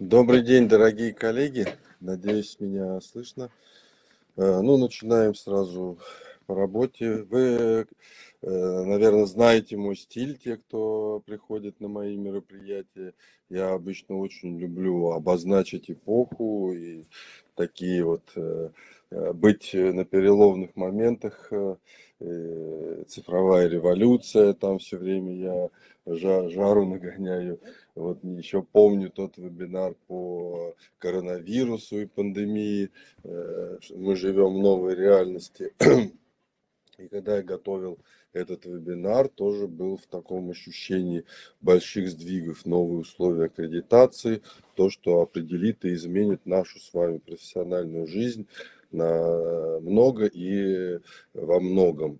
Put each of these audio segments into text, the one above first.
Добрый день, дорогие коллеги. Надеюсь, меня слышно. Ну, начинаем сразу по работе. Вы, наверное, знаете мой стиль, те, кто приходит на мои мероприятия. Я обычно очень люблю обозначить эпоху и такие вот быть на переломных моментах. Цифровая революция, там все время я жару нагоняю. Вот еще помню тот вебинар по коронавирусу и пандемии. Мы живем в новой реальности. И когда я готовил этот вебинар, тоже был в таком ощущении больших сдвигов, новые условия аккредитации, то, что определит и изменит нашу с вами профессиональную жизнь на много и во многом.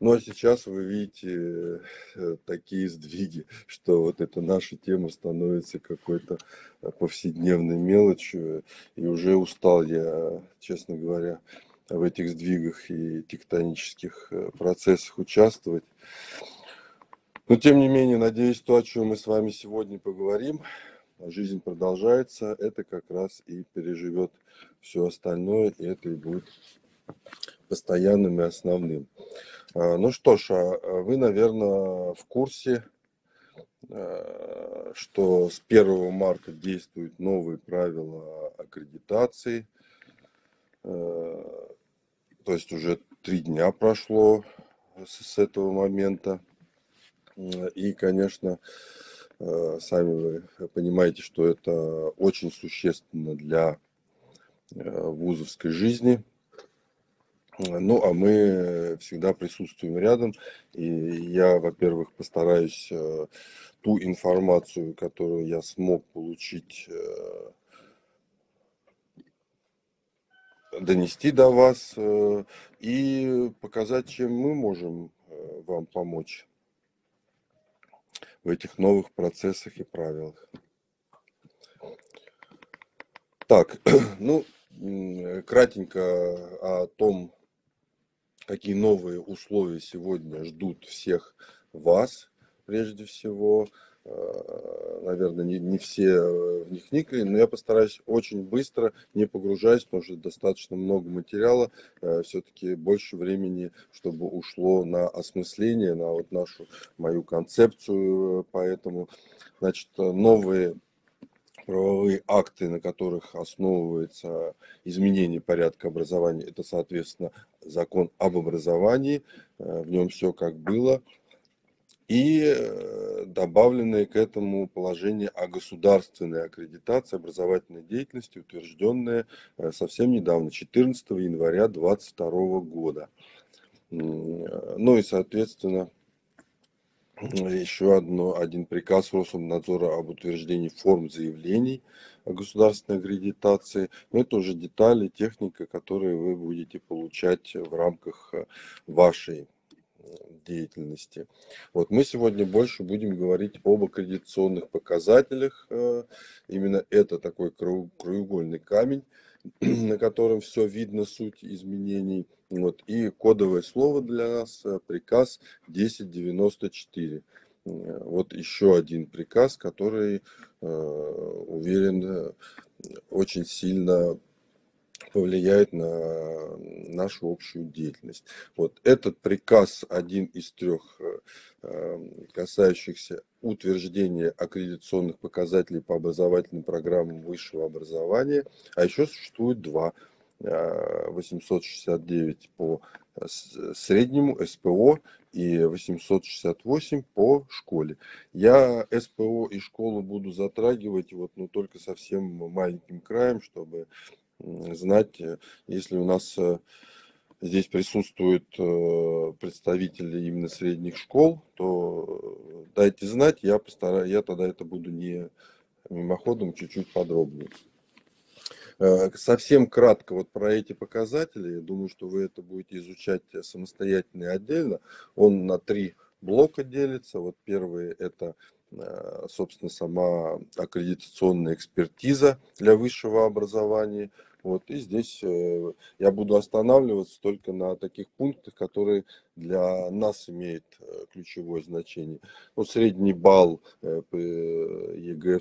Ну а сейчас вы видите такие сдвиги, что вот эта наша тема становится какой-то повседневной мелочью. И уже устал я, честно говоря, в этих сдвигах и тектонических процессах участвовать. Но тем не менее, надеюсь, то, о чем мы с вами сегодня поговорим, жизнь продолжается, это как раз и переживет все остальное, и это и будет постоянным и основным. Ну что ж, вы, наверное, в курсе, что с 1 марта действуют новые правила аккредитации. То есть уже 3 дня прошло с этого момента. И, конечно, сами вы понимаете, что это очень существенно для вузовской жизни. Ну, а мы всегда присутствуем рядом. И я, во-первых, постараюсь ту информацию, которую я смог получить, донести до вас и показать, чем мы можем вам помочь в этих новых процессах и правилах. Так, ну, кратенько о том, какие новые условия сегодня ждут всех вас, прежде всего. Наверное, не все в них вникли, но я постараюсь очень быстро, не погружаясь, потому что достаточно много материала, все-таки больше времени, чтобы ушло на осмысление, на вот мою концепцию. Поэтому, значит, новые правовые акты, на которых основывается изменение порядка образования, это, соответственно, закон об образовании, в нем все как было. И добавленные к этому положения о государственной аккредитации образовательной деятельности, утвержденные совсем недавно, 14 января 2022 года. Ну и, соответственно, еще один приказ Рособнадзора об утверждении форм заявлений о государственной аккредитации. Но это уже детали, техника, которые вы будете получать в рамках вашей деятельности. Вот мы сегодня больше будем говорить об аккредитационных показателях. Именно это такой краеугольный камень, на котором все видно, суть изменений. Вот. И кодовое слово для нас приказ 1094. Вот еще один приказ, который, уверен, очень сильно повлияет на нашу общую деятельность. Вот этот приказ один из 3, касающихся утверждения аккредитационных показателей по образовательным программам высшего образования, а еще существует 2, 869 по среднему СПО и 868 по школе. Я СПО и школу буду затрагивать, вот, но только совсем маленьким краем, чтобы знать, если у нас здесь присутствуют представители именно средних школ, то дайте знать, я тогда это буду не мимоходом, чуть-чуть подробнее. Совсем кратко вот про эти показатели, я думаю, что вы это будете изучать самостоятельно и отдельно. Он на 3 блока делится. Вот первый – это, собственно, сама аккредитационная экспертиза для высшего образования. Вот. И здесь я буду останавливаться только на таких пунктах, которые для нас имеют ключевое значение. Ну, средний балл ЕГЭ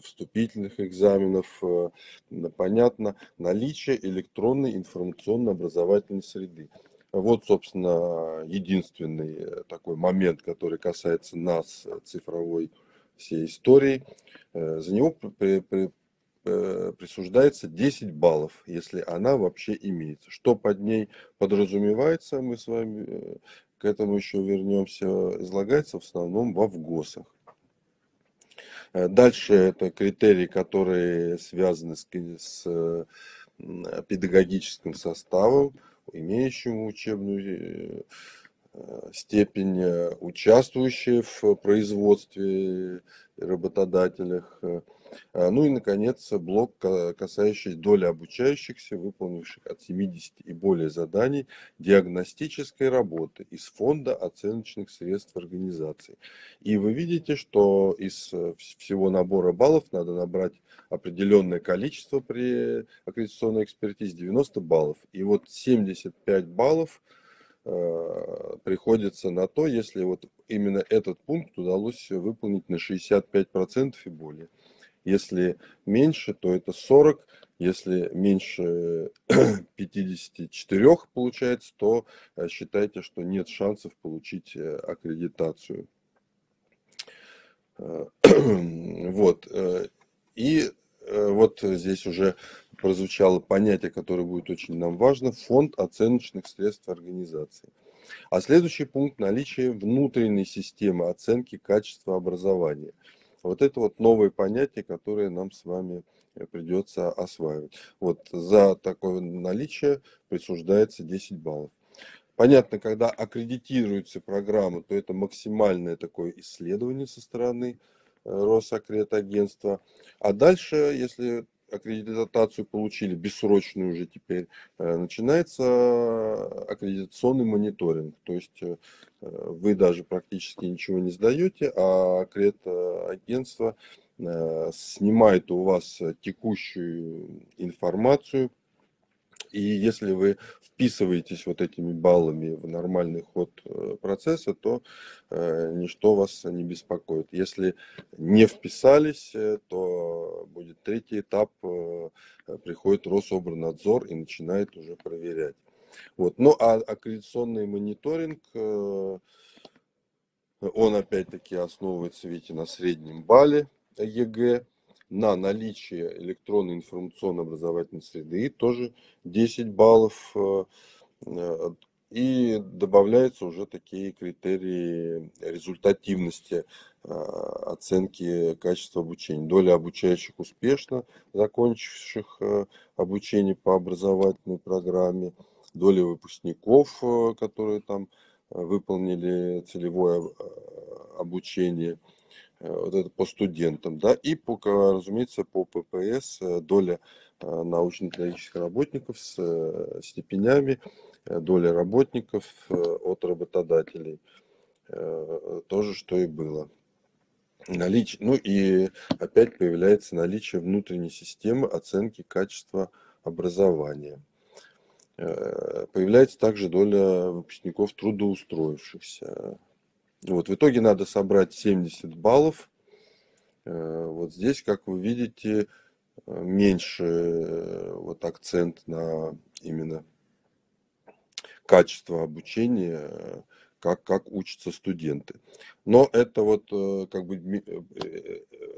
вступительных экзаменов, понятно, наличие электронной информационно-образовательной среды. Вот, собственно, единственный такой момент, который касается нас, цифровой всей истории. За него присуждается 10 баллов, если она вообще имеется. Что под ней подразумевается, мы с вами к этому еще вернемся, излагается в основном во ВГОСах. Дальше это критерии, которые связаны с педагогическим составом, имеющему учебную степень, участвующие в производстве работодателях. Ну и, наконец, блок, касающийся доли обучающихся, выполнивших от 70 и более заданий диагностической работы из фонда оценочных средств организации. И вы видите, что из всего набора баллов надо набрать определенное количество при аккредитационной экспертизе, 90 баллов. И вот 75 баллов приходится на то, если вот именно этот пункт удалось выполнить на 65% и более. Если меньше, то это 40, если меньше 54 получается, то считайте, что нет шансов получить аккредитацию. Вот. И вот здесь уже прозвучало понятие, которое будет очень нам важно, фонд оценочных средств организации. А следующий пункт – наличие внутренней системы оценки качества образования. Вот это вот новые понятия, которые нам с вами придется осваивать. Вот за такое наличие присуждается 10 баллов. Понятно, когда аккредитируется программа, то это максимальное такое исследование со стороны Росаккредитагентства. А дальше, если аккредитацию получили, бессрочную уже теперь, начинается аккредитационный мониторинг. То есть вы даже практически ничего не сдаете, а аккредитагентство снимает у вас текущую информацию. И если вы вписываетесь вот этими баллами в нормальный ход процесса, то ничто вас не беспокоит. Если не вписались, то будет третий этап, приходит Рособорнадзор и начинает уже проверять. Вот. Ну а аккредитационный мониторинг, он опять-таки основывается, видите, на среднем балле ЕГЭ, на наличие электронной информационно-образовательной среды, тоже 10 баллов. И добавляются уже такие критерии результативности оценки качества обучения. Доля обучающих, успешно закончивших обучение по образовательной программе, доля выпускников, которые там выполнили целевое обучение, вот это по студентам, да, и, по, разумеется, по ППС доля научно-педагогических работников с степенями, доля работников от работодателей, тоже что и было. Ну и опять появляется наличие внутренней системы оценки качества образования. Появляется также доля выпускников трудоустроившихся. Вот, в итоге надо собрать 70 баллов. Вот здесь, как вы видите, меньше вот акцент на именно качество обучения, как учатся студенты. Но это вот как бы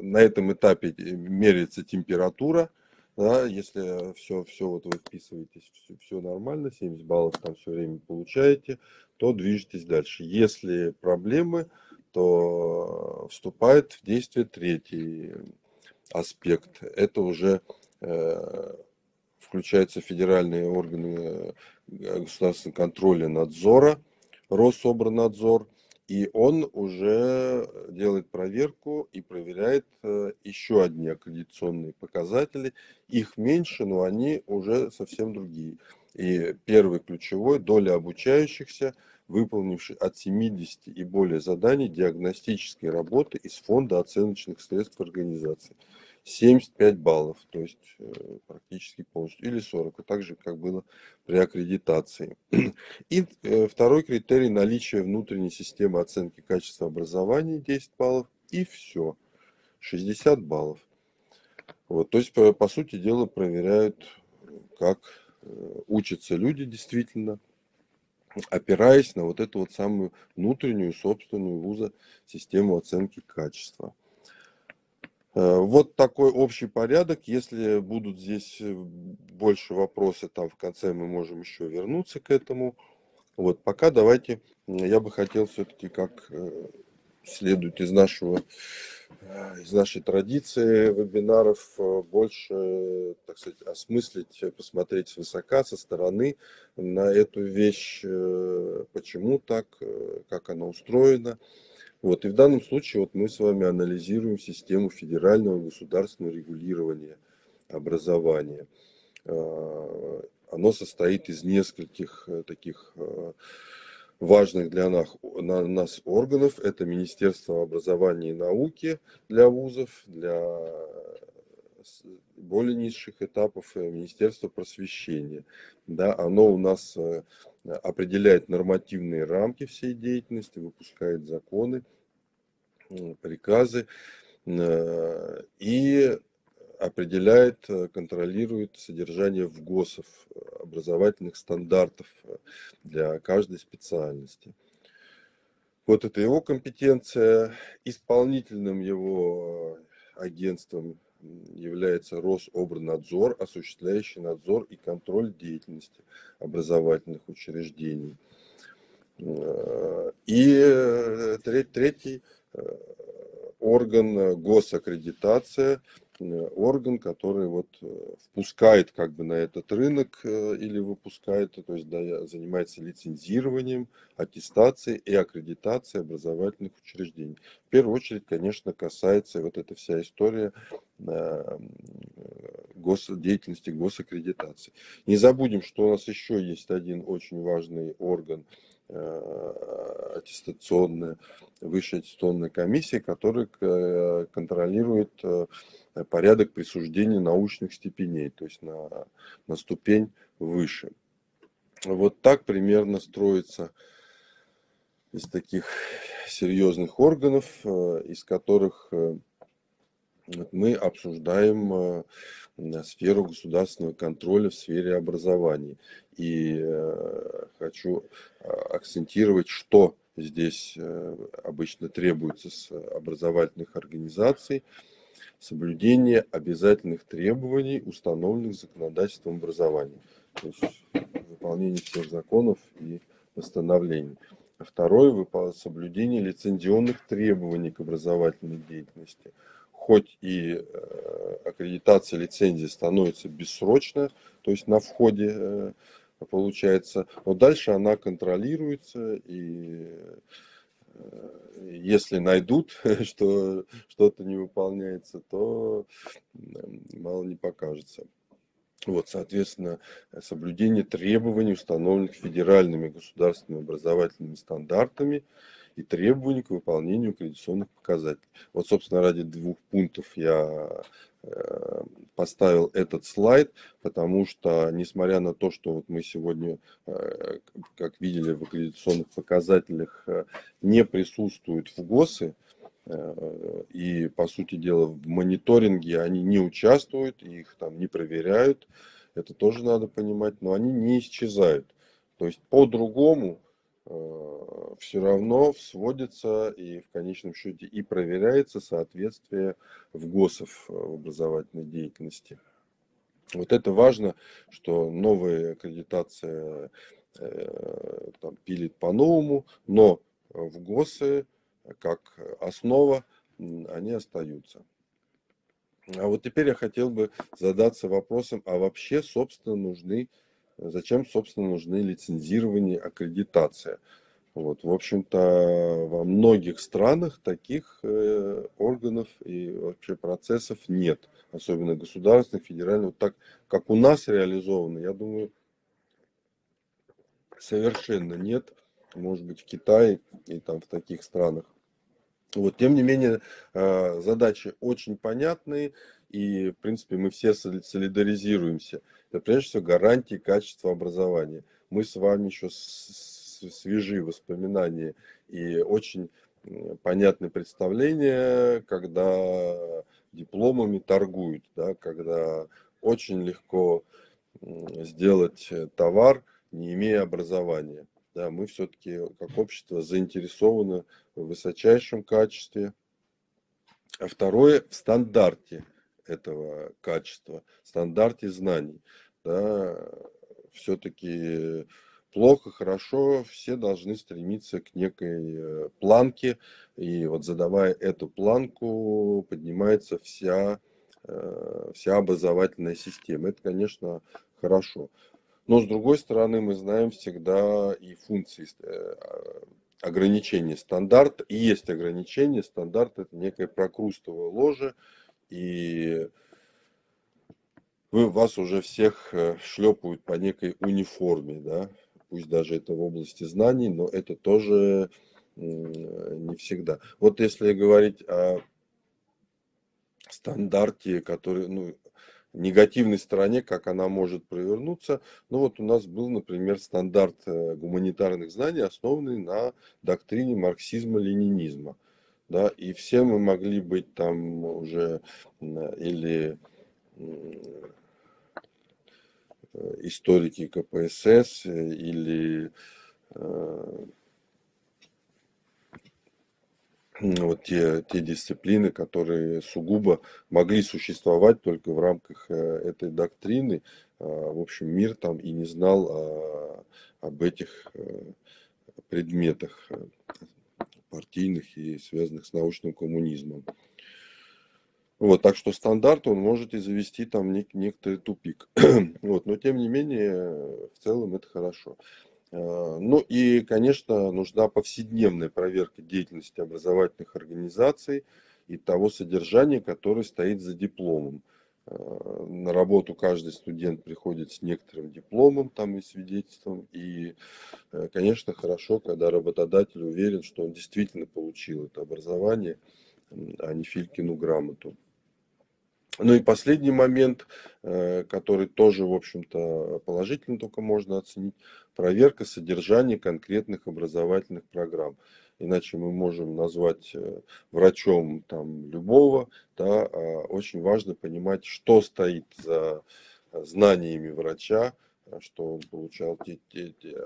на этом этапе меряется температура. Да, если все вот вы вписываетесь, все нормально, 70 баллов там все время получаете, то движетесь дальше. Если проблемы, то вступает в действие третий аспект. Это уже включаются федеральные органы государственного контроля, надзора, Рособорнадзор. И он уже делает проверку и проверяет еще одни аккредитационные показатели. Их меньше, но они уже совсем другие. И первый ключевой – доля обучающихся, выполнивших от 70 и более заданий диагностической работы из фонда оценочных средств организации. 75 баллов, то есть практически полностью, или 40, а также как было при аккредитации. И второй критерий – наличие внутренней системы оценки качества образования, 10 баллов, и все. 60 баллов. Вот, то есть, по сути дела, проверяют, как учатся люди действительно, опираясь на вот эту вот самую внутреннюю, собственную вуза систему оценки качества. Вот такой общий порядок. Если будут здесь больше вопросы, там в конце мы можем еще вернуться к этому. Вот пока давайте, я бы хотел все-таки, как следует из нашей традиции вебинаров, больше, так сказать, осмыслить, посмотреть свысока, со стороны на эту вещь, почему так, как она устроена. Вот, и в данном случае вот мы с вами анализируем систему федерального государственного регулирования образования. Оно состоит из нескольких таких важных для нас органов. Это Министерство образования и науки для вузов, для более низших этапов Министерство просвещения. Да, оно у нас определяет нормативные рамки всей деятельности, выпускает законы, приказы и определяет, контролирует содержание ВГОСов, образовательных стандартов для каждой специальности. Вот это его компетенция. Исполнительным его агентством является Рособрнадзор, осуществляющий надзор и контроль деятельности образовательных учреждений. И третий орган — госаккредитация, орган, который вот впускает как бы на этот рынок или выпускает, то есть занимается лицензированием, аттестацией и аккредитацией образовательных учреждений. В первую очередь, конечно, касается вот эта вся история деятельности госаккредитации. Не забудем, что у нас еще есть один очень важный орган — аттестационная, высшая аттестационная комиссия, которая контролирует порядок присуждения научных степеней, то есть на ступень выше. Вот так примерно строится из таких серьезных органов, из которых мы обсуждаем сферу государственного контроля в сфере образования. И хочу акцентировать, что здесь обычно требуется с образовательных организаций: соблюдение обязательных требований, установленных законодательством образования, то есть выполнение всех законов и постановлений. Второе – соблюдение лицензионных требований к образовательной деятельности. Хоть и аккредитация, лицензии становится бессрочно, то есть на входе получается, но дальше она контролируется, и если найдут, что что-то не выполняется, то мало не покажется. Вот, соответственно, соблюдение требований, установленных федеральными государственными образовательными стандартами, и требований к выполнению аккредитационных показателей. Вот, собственно, ради двух пунктов я поставил этот слайд, потому что, несмотря на то, что вот мы сегодня, как видели, в аккредитационных показателях не присутствуют ВГОСы, и, по сути дела, в мониторинге они не участвуют, их там не проверяют, это тоже надо понимать, но они не исчезают. То есть по-другому все равно сводится и в конечном счете и проверяется соответствие ВГОСов в образовательной деятельности. Вот это важно, что новая аккредитация там пилит по-новому, но ВГОСы как основа, они остаются. А вот теперь я хотел бы задаться вопросом, а вообще, собственно, зачем нужны лицензирование, аккредитация? Вот, в общем-то, во многих странах таких органов и вообще процессов нет, особенно государственных, федеральных. Вот так, как у нас реализовано, я думаю, совершенно нет. Может быть, в Китае и там в таких странах. Вот, тем не менее, задачи очень понятные, и, в принципе, мы все солидаризируемся. Это, прежде всего, гарантии качества образования. Мы с вами еще свежие воспоминания и очень понятны представления, когда дипломами торгуют, да, когда очень легко сделать товар, не имея образования. Да, мы все-таки как общество заинтересованы в высочайшем качестве. А второе, в стандарте этого качества, стандарте знаний. Да, все-таки плохо, хорошо, все должны стремиться к некой планке. И вот задавая эту планку, поднимается вся образовательная система. Это, конечно, хорошо. Но, с другой стороны, мы знаем всегда и функции ограничения стандарта. И есть ограничение стандарта, это некое прокрустовое ложе. И вас уже всех шлепают по некой униформе. Да? Пусть даже это в области знаний, но это тоже не всегда. Вот если говорить о стандарте, который... негативной стороне, как она может провернуться. Ну вот у нас был, например, стандарт гуманитарных знаний, основанный на доктрине марксизма-ленинизма. Да, и все мы могли быть там уже или историки КПСС, или вот те дисциплины, которые сугубо могли существовать только в рамках этой доктрины. В общем, мир там и не знал об этих предметах партийных и связанных с научным коммунизмом. Вот, так что стандарт, он может и завести там некоторый тупик. Вот, но тем не менее, в целом это хорошо. Ну и, конечно, нужна повседневная проверка деятельности образовательных организаций и того содержания, которое стоит за дипломом. На работу каждый студент приходит с некоторым дипломом там, и свидетельством. И, конечно, хорошо, когда работодатель уверен, что он действительно получил это образование, а не Филькину грамоту. Ну и последний момент, который тоже, в общем-то, положительно только можно оценить, проверка содержания конкретных образовательных программ. Иначе мы можем назвать врачом там, любого, да, очень важно понимать, что стоит за знаниями врача, что он получал те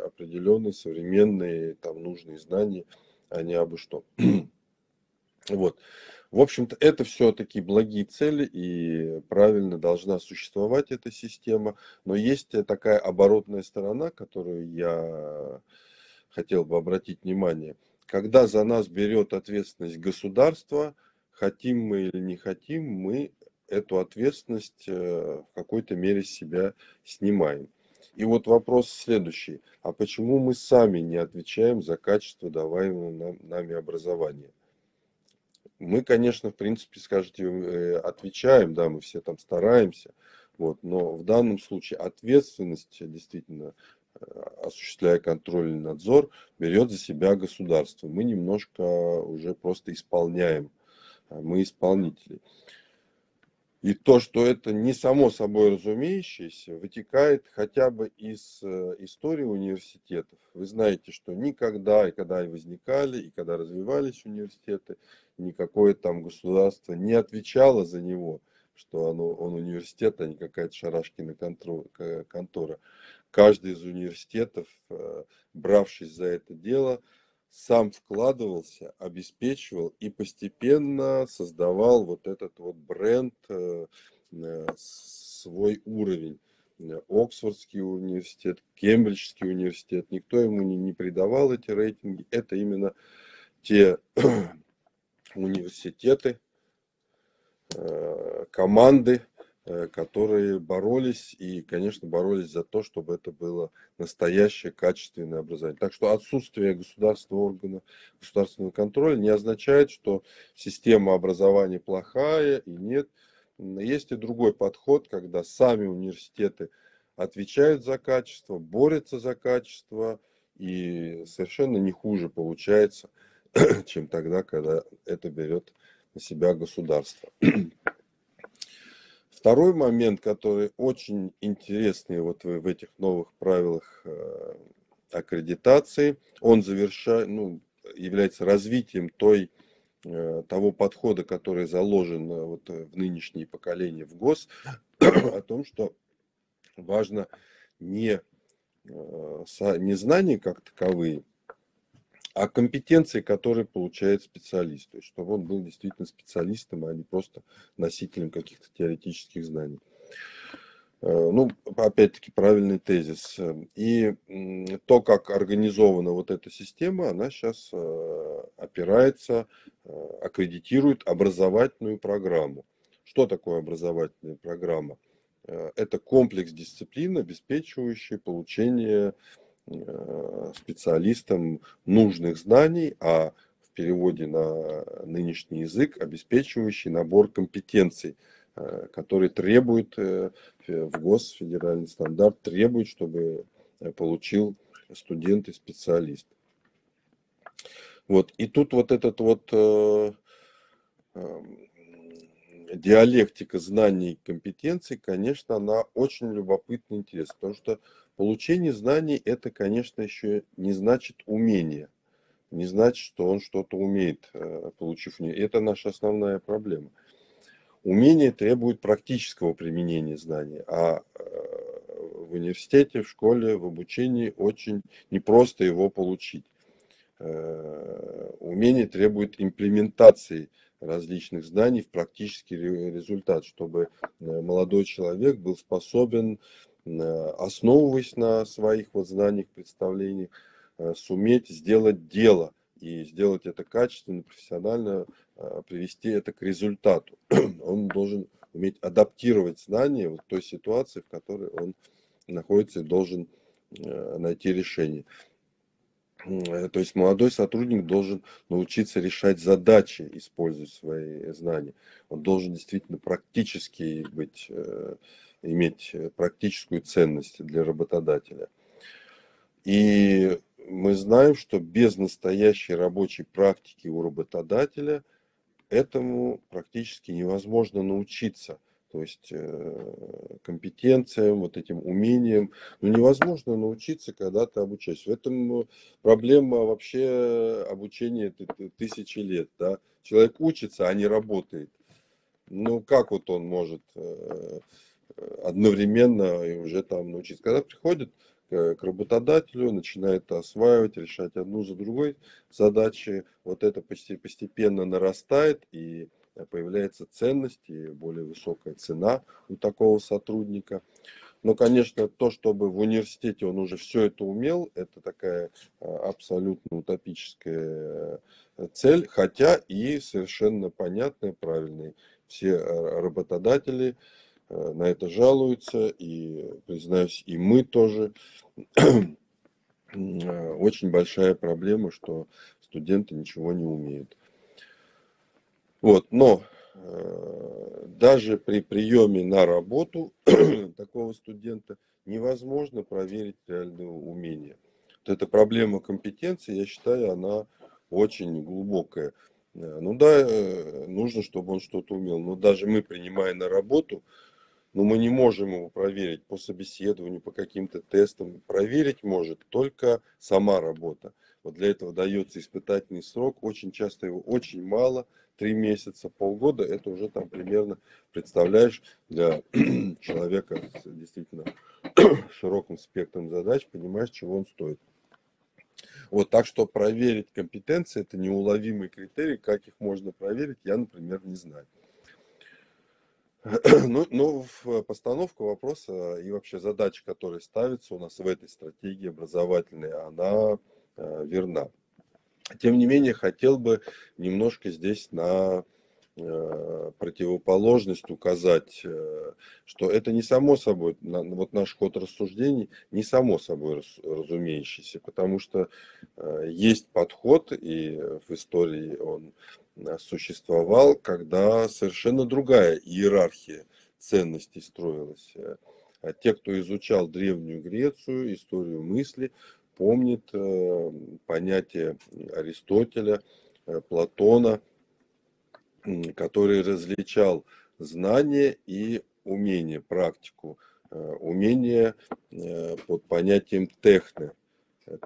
определенные современные там, нужные знания, а не абы что. Вот. В общем-то, это все-таки благие цели, и правильно должна существовать эта система. Но есть такая оборотная сторона, которую я хотел бы обратить внимание. Когда за нас берет ответственность государство, хотим мы или не хотим, мы эту ответственность в какой-то мере с себя снимаем. И вот вопрос следующий. А почему мы сами не отвечаем за качество даваемого нами образования? Мы, конечно, в принципе, скажете, отвечаем, да, мы все там стараемся, вот, но в данном случае ответственность, действительно, осуществляя контроль и надзор, берет за себя государство. Мы немножко уже просто исполняем, мы исполнители. И то, что это не само собой разумеющееся, вытекает хотя бы из истории университетов. Вы знаете, что никогда, и когда возникали, и когда развивались университеты, никакое там государство не отвечало за него, что он университет, а не какая-то шарашкина контора. Каждый из университетов, бравшись за это дело, сам вкладывался, обеспечивал и постепенно создавал вот этот вот бренд, свой уровень. Оксфордский университет, Кембриджский университет, никто ему не придавал эти рейтинги. Это именно те университеты, команды, которые боролись и, конечно, боролись за то, чтобы это было настоящее качественное образование. Так что отсутствие государственного органа, государственного контроля не означает, что система образования плохая и нет. Есть и другой подход, когда сами университеты отвечают за качество, борются за качество и совершенно не хуже получается, чем тогда, когда это берет на себя государство. Второй момент, который очень интересный вот в этих новых правилах аккредитации, он завершает, ну, является развитием того подхода, который заложен вот в нынешние поколения в ГОС, о том, что важно не знания как таковые, а компетенции, которые получает специалист. То есть, чтобы он был действительно специалистом, а не просто носителем каких-то теоретических знаний. Ну, опять-таки, правильный тезис. И то, как организована вот эта система, она сейчас опирается, аккредитирует образовательную программу. Что такое образовательная программа? Это комплекс дисциплин, обеспечивающий получение специалистам нужных знаний, а в переводе на нынешний язык обеспечивающий набор компетенций, который требует в ГОС, федеральный стандарт требует, чтобы получил студент и специалист. Вот. И тут вот этот вот диалектика знаний и компетенций, конечно, она очень любопытна и интересна, потому что получение знаний это, конечно, еще не значит умение, не значит, что он что-то умеет, получив не. Это наша основная проблема. Умение требует практического применения знаний, а в университете, в школе, в обучении очень непросто его получить. Умение требует имплементации различных знаний в практический результат, чтобы молодой человек был способен, основываясь на своих вот знаниях, представлениях, суметь сделать дело и сделать это качественно, профессионально, привести это к результату. Он должен уметь адаптировать знания вот той ситуации, в которой он находится, и должен найти решение. То есть молодой сотрудник должен научиться решать задачи, используя свои знания. Он должен действительно практически иметь практическую ценность для работодателя. И мы знаем, что без настоящей рабочей практики у работодателя этому практически невозможно научиться. То есть компетенциям, вот этим умениям. Но невозможно научиться, когда ты обучаешься. В этом проблема вообще обучения тысячи лет. Да? Человек учится, а не работает. Ну как вот он может одновременно и уже там научиться? Когда приходит к работодателю, начинает осваивать, решать одну за другой задачи, вот это постепенно нарастает и появляется ценность и более высокая цена у такого сотрудника. Но, конечно, то, чтобы в университете он уже все это умел, это такая абсолютно утопическая цель, хотя и совершенно понятная, правильная. Все работодатели на это жалуются, и, признаюсь, и мы тоже. Очень большая проблема, что студенты ничего не умеют. Вот, но даже при приеме на работу такого студента невозможно проверить реальные умения. Вот эта проблема компетенции, я считаю, она очень глубокая. Ну да, нужно, чтобы он что-то умел, но даже мы, принимая на работу, но мы не можем его проверить по собеседованию, по каким-то тестам. Проверить может только сама работа. Вот для этого дается испытательный срок. Очень часто его очень мало. 3 месяца, полгода. Это уже там примерно, представляешь, для человека с действительно широким спектром задач, понимаешь, чего он стоит. Вот так что проверить компетенции – это неуловимый критерий. Как их можно проверить, я, например, не знаю. Но постановка вопроса и вообще задача, которая ставится у нас в этой стратегии образовательной, она верна. Тем не менее, хотел бы немножко здесь на противоположность указать, что это не само собой, вот наш ход рассуждений не само собой разумеющийся, потому что есть подход, и в истории он существовал, когда совершенно другая иерархия ценностей строилась. А те, кто изучал Древнюю Грецию, историю мысли, помнят понятия Аристотеля, Платона, который различал знания и умения, практику. Умение под понятием техне.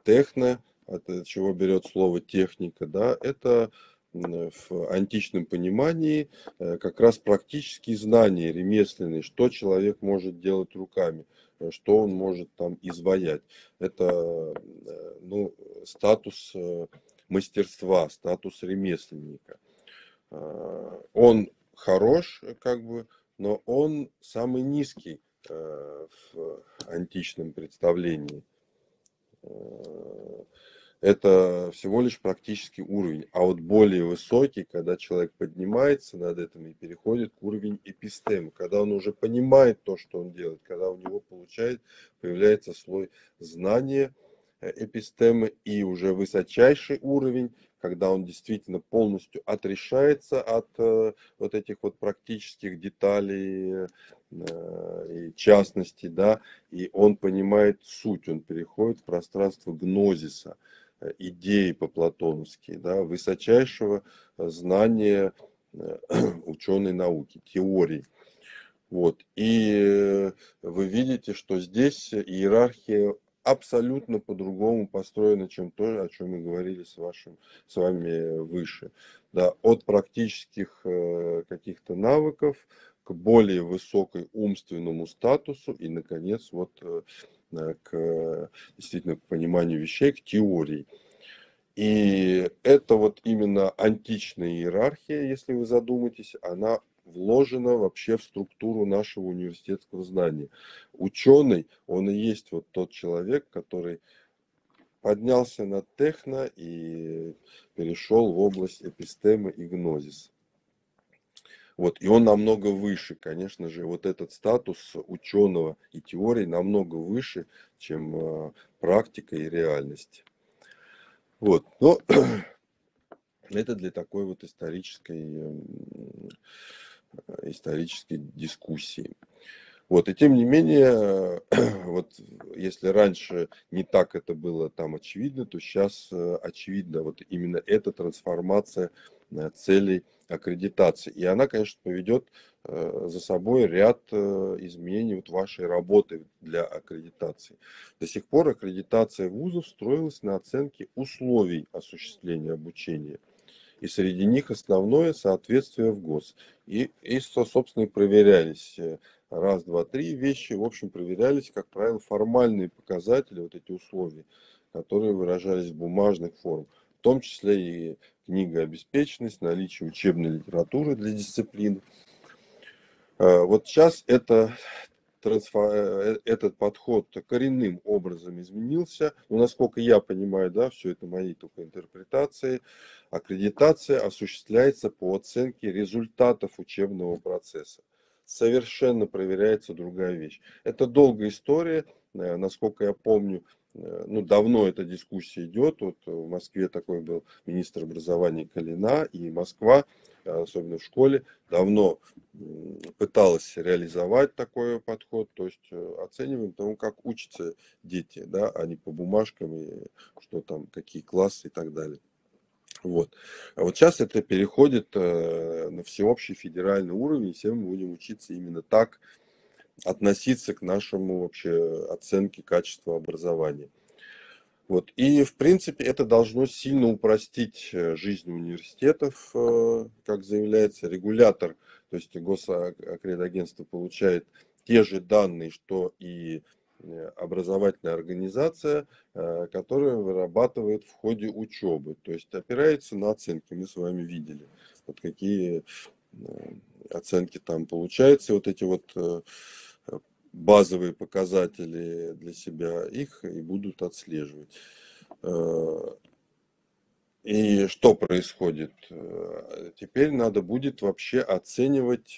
Техне от чего берет слово техника, да, это в античном понимании как раз практические знания ремесленные, что человек может делать руками, что он может там изваять. Это, ну, статус мастерства, статус ремесленника. Он хорош, как бы, но он самый низкий в античном представлении. Это всего лишь практический уровень. А вот более высокий, когда человек поднимается над этим и переходит к уровень эпистемы, когда он уже понимает то, что он делает, когда у него появляется слой знания эпистемы и уже высочайший уровень, когда он действительно полностью отрешается от вот этих вот практических деталей и частностей, да, и он понимает суть, он переходит в пространство гнозиса, идеи по-платоновски, да, высочайшего знания ученой науки, теории. Вот. И вы видите, что здесь иерархия абсолютно по-другому построено, чем то, о чем мы говорили с вами выше. Да, от практических каких-то навыков к более высокой умственному статусу и, наконец, вот к действительно к пониманию вещей, к теории. И это вот именно античная иерархия, если вы задумаетесь, она вложено вообще в структуру нашего университетского знания. Ученый, он и есть вот тот человек, который поднялся на техно и перешел в область эпистемы и гнозис. Вот, и он намного выше, конечно же, вот этот статус ученого и теории намного выше, чем практика и реальность. Вот, но это для такой вот исторической дискуссии. Вот, и тем не менее, вот если раньше не так это было там очевидно, то сейчас очевидно вот именно эта трансформация целей аккредитации. И она, конечно, поведет за собой ряд изменений вот вашей работы для аккредитации. До сих пор аккредитация вузов строилась на оценке условий осуществления обучения. И среди них основное соответствие в ГОС. И собственно, проверялись раз, два, три вещи. В общем, проверялись, как правило, формальные показатели, вот эти условия, которые выражались в бумажных формах. В том числе и книгообеспеченность, наличие учебной литературы для дисциплин. Вот сейчас этот подход коренным образом изменился. Но, насколько я понимаю, да, все это мои только интерпретации. Аккредитация осуществляется по оценке результатов учебного процесса. Совершенно проверяется другая вещь. Это долгая история, насколько я помню. Ну, давно эта дискуссия идет. Вот в Москве такой был министр образования Калина, и Москва, особенно в школе, давно пыталась реализовать такой подход. То есть оцениваем тому, как учатся дети, да, а не по бумажкам, и что там, какие классы и так далее. Вот. А вот сейчас это переходит на всеобщий федеральный уровень, и все мы будем учиться именно так, относиться к нашему вообще оценке качества образования. Вот. И, в принципе, это должно сильно упростить жизнь университетов, как заявляется, регулятор, то есть Госаккредагентство получает те же данные, что и образовательная организация, которая вырабатывает в ходе учебы, то есть опирается на оценки, мы с вами видели, вот какие оценки там получаются, вот эти вот базовые показатели для себя, их и будут отслеживать. И что происходит? Теперь надо будет вообще оценивать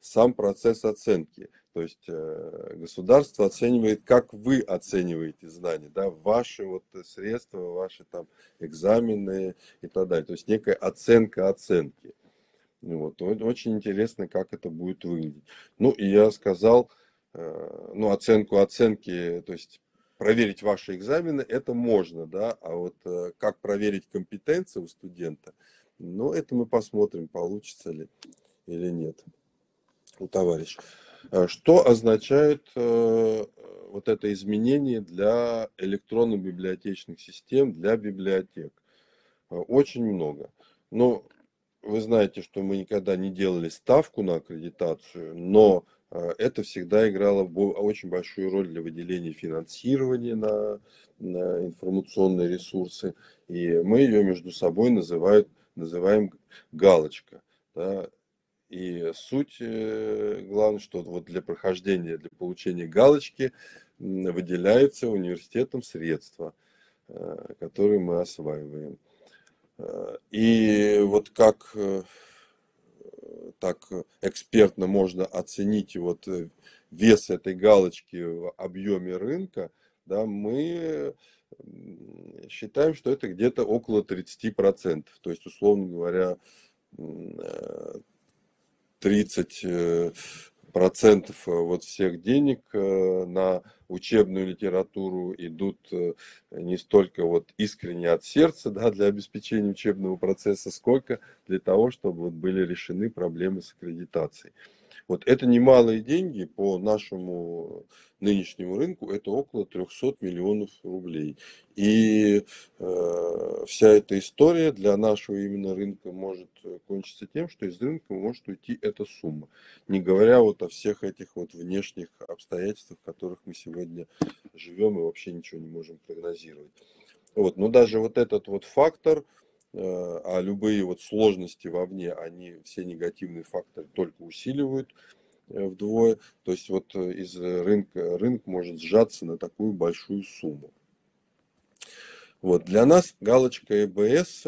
сам процесс оценки. То есть государство оценивает, как вы оцениваете знания, да, ваши вот средства, ваши там экзамены и так далее. То есть некая оценка оценки. Вот. Очень интересно, как это будет выглядеть. Ну, и я сказал, ну, оценку оценки, то есть проверить ваши экзамены, это можно, да, а вот как проверить компетенцию у студента, ну, это мы посмотрим, получится ли или нет у товарища. Что означает вот это изменение для электронно-библиотечных систем, для библиотек. Очень много. Но вы знаете, что мы никогда не делали ставку на аккредитацию, но это всегда играло очень большую роль для выделения финансирования на информационные ресурсы. И мы ее между собой называем галочка. Да? И суть, главное, что вот для прохождения, для получения галочки выделяются университетом средства, которые мы осваиваем. И вот как так экспертно можно оценить вот вес этой галочки в объеме рынка, да, мы считаем, что это где-то около 30%. То есть, условно говоря, 30% вот всех денег на учебную литературу идут не столько вот искренне от сердца, да, для обеспечения учебного процесса, сколько для того, чтобы вот были решены проблемы с аккредитацией. Вот это немалые деньги по нашему нынешнему рынку, это около 300 миллионов рублей. И вся эта история для нашего именно рынка может кончиться тем, что из рынка может уйти эта сумма. Не говоря вот о всех этих вот внешних обстоятельствах, в которых мы сегодня живем и вообще ничего не можем прогнозировать. Вот, но даже вот этот вот фактор, а любые вот сложности вовне, они все негативные факторы только усиливают вдвое. То есть вот из рынка рынок может сжаться на такую большую сумму. Вот для нас галочка ЭБС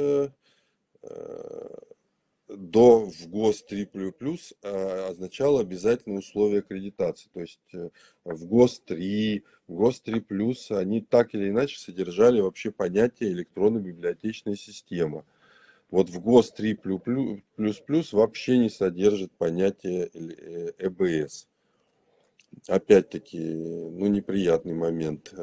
до в ГОС 3++ означало обязательное условие аккредитации. То есть в ГОС 3, в ГОС 3+, они так или иначе содержали вообще понятие электронно-библиотечная система. Вот в ГОС 3++ вообще не содержит понятие ЭБС. Опять-таки, ну, неприятный момент.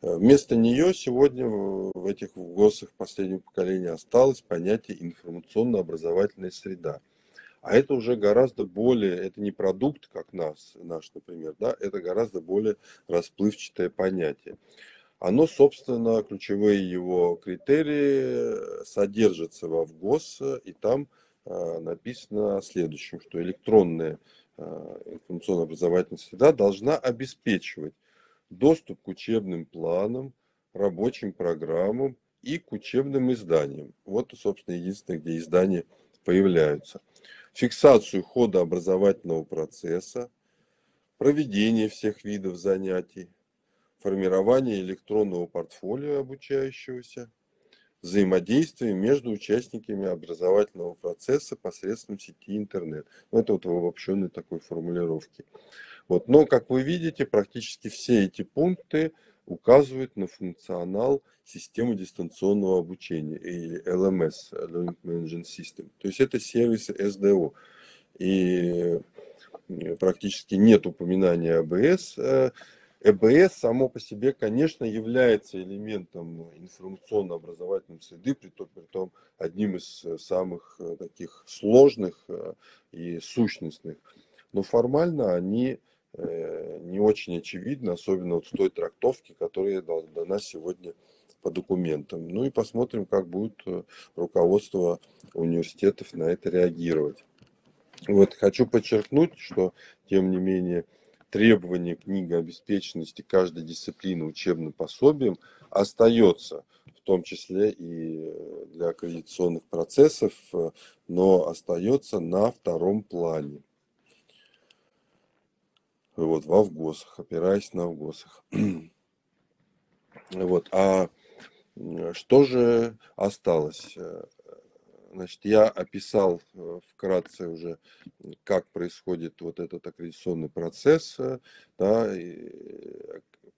Вместо нее сегодня в этих ГОСах последнего поколения осталось понятие информационно-образовательная среда. А это уже гораздо более, это не продукт, как наш, например, да, это гораздо более расплывчатое понятие. Оно, собственно, ключевые его критерии содержатся во ВГОС, и там написано следующее, что электронная информационно-образовательная среда должна обеспечивать доступ к учебным планам, рабочим программам и к учебным изданиям. Вот, собственно, единственное, где издания появляются. Фиксацию хода образовательного процесса, проведение всех видов занятий, формирование электронного портфолио обучающегося, взаимодействие между участниками образовательного процесса посредством сети интернет. Ну, это вот в обобщенной такой формулировке. Вот. Но, как вы видите, практически все эти пункты указывают на функционал системы дистанционного обучения, и LMS, Learning Management System. То есть это сервисы СДО. И практически нет упоминания АБС. ЭБС само по себе, конечно, является элементом информационно-образовательной среды, при том одним из самых таких сложных и сущностных. Но формально они не очень очевидны, особенно вот в той трактовке, которая дана сегодня по документам. Ну и посмотрим, как будет руководство университетов на это реагировать. Вот хочу подчеркнуть, что, тем не менее, требование книги обеспеченности каждой дисциплины учебным пособием остается, в том числе и для аккредитационных процессов, но остается на втором плане. Вот, во ВГОСах, опираясь на ВГОСах. Вот, а что же осталось? Значит, я описал вкратце уже, как происходит вот этот аккредитационный процесс. Да,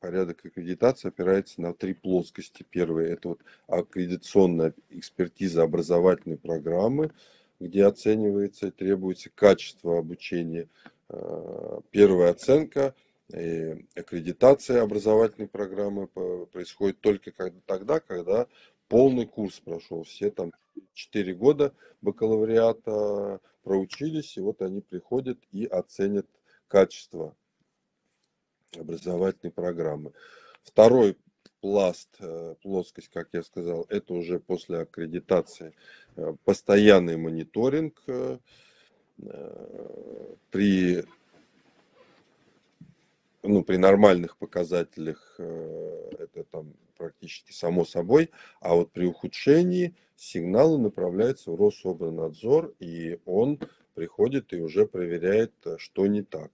порядок аккредитации опирается на три плоскости. Первая – это вот аккредитационная экспертиза образовательной программы, где оценивается и требуется качество обучения. Первая оценка – аккредитация образовательной программы происходит только тогда, когда полный курс прошел, все там 4 года бакалавриата проучились, и вот они приходят и оценят качество образовательной программы. Второй пласт, плоскость, как я сказал, это уже после аккредитации постоянный мониторинг при, при нормальных показателях, это там практически само собой, а вот при ухудшении сигналы направляются в Рособранадзор, и он приходит и уже проверяет, что не так.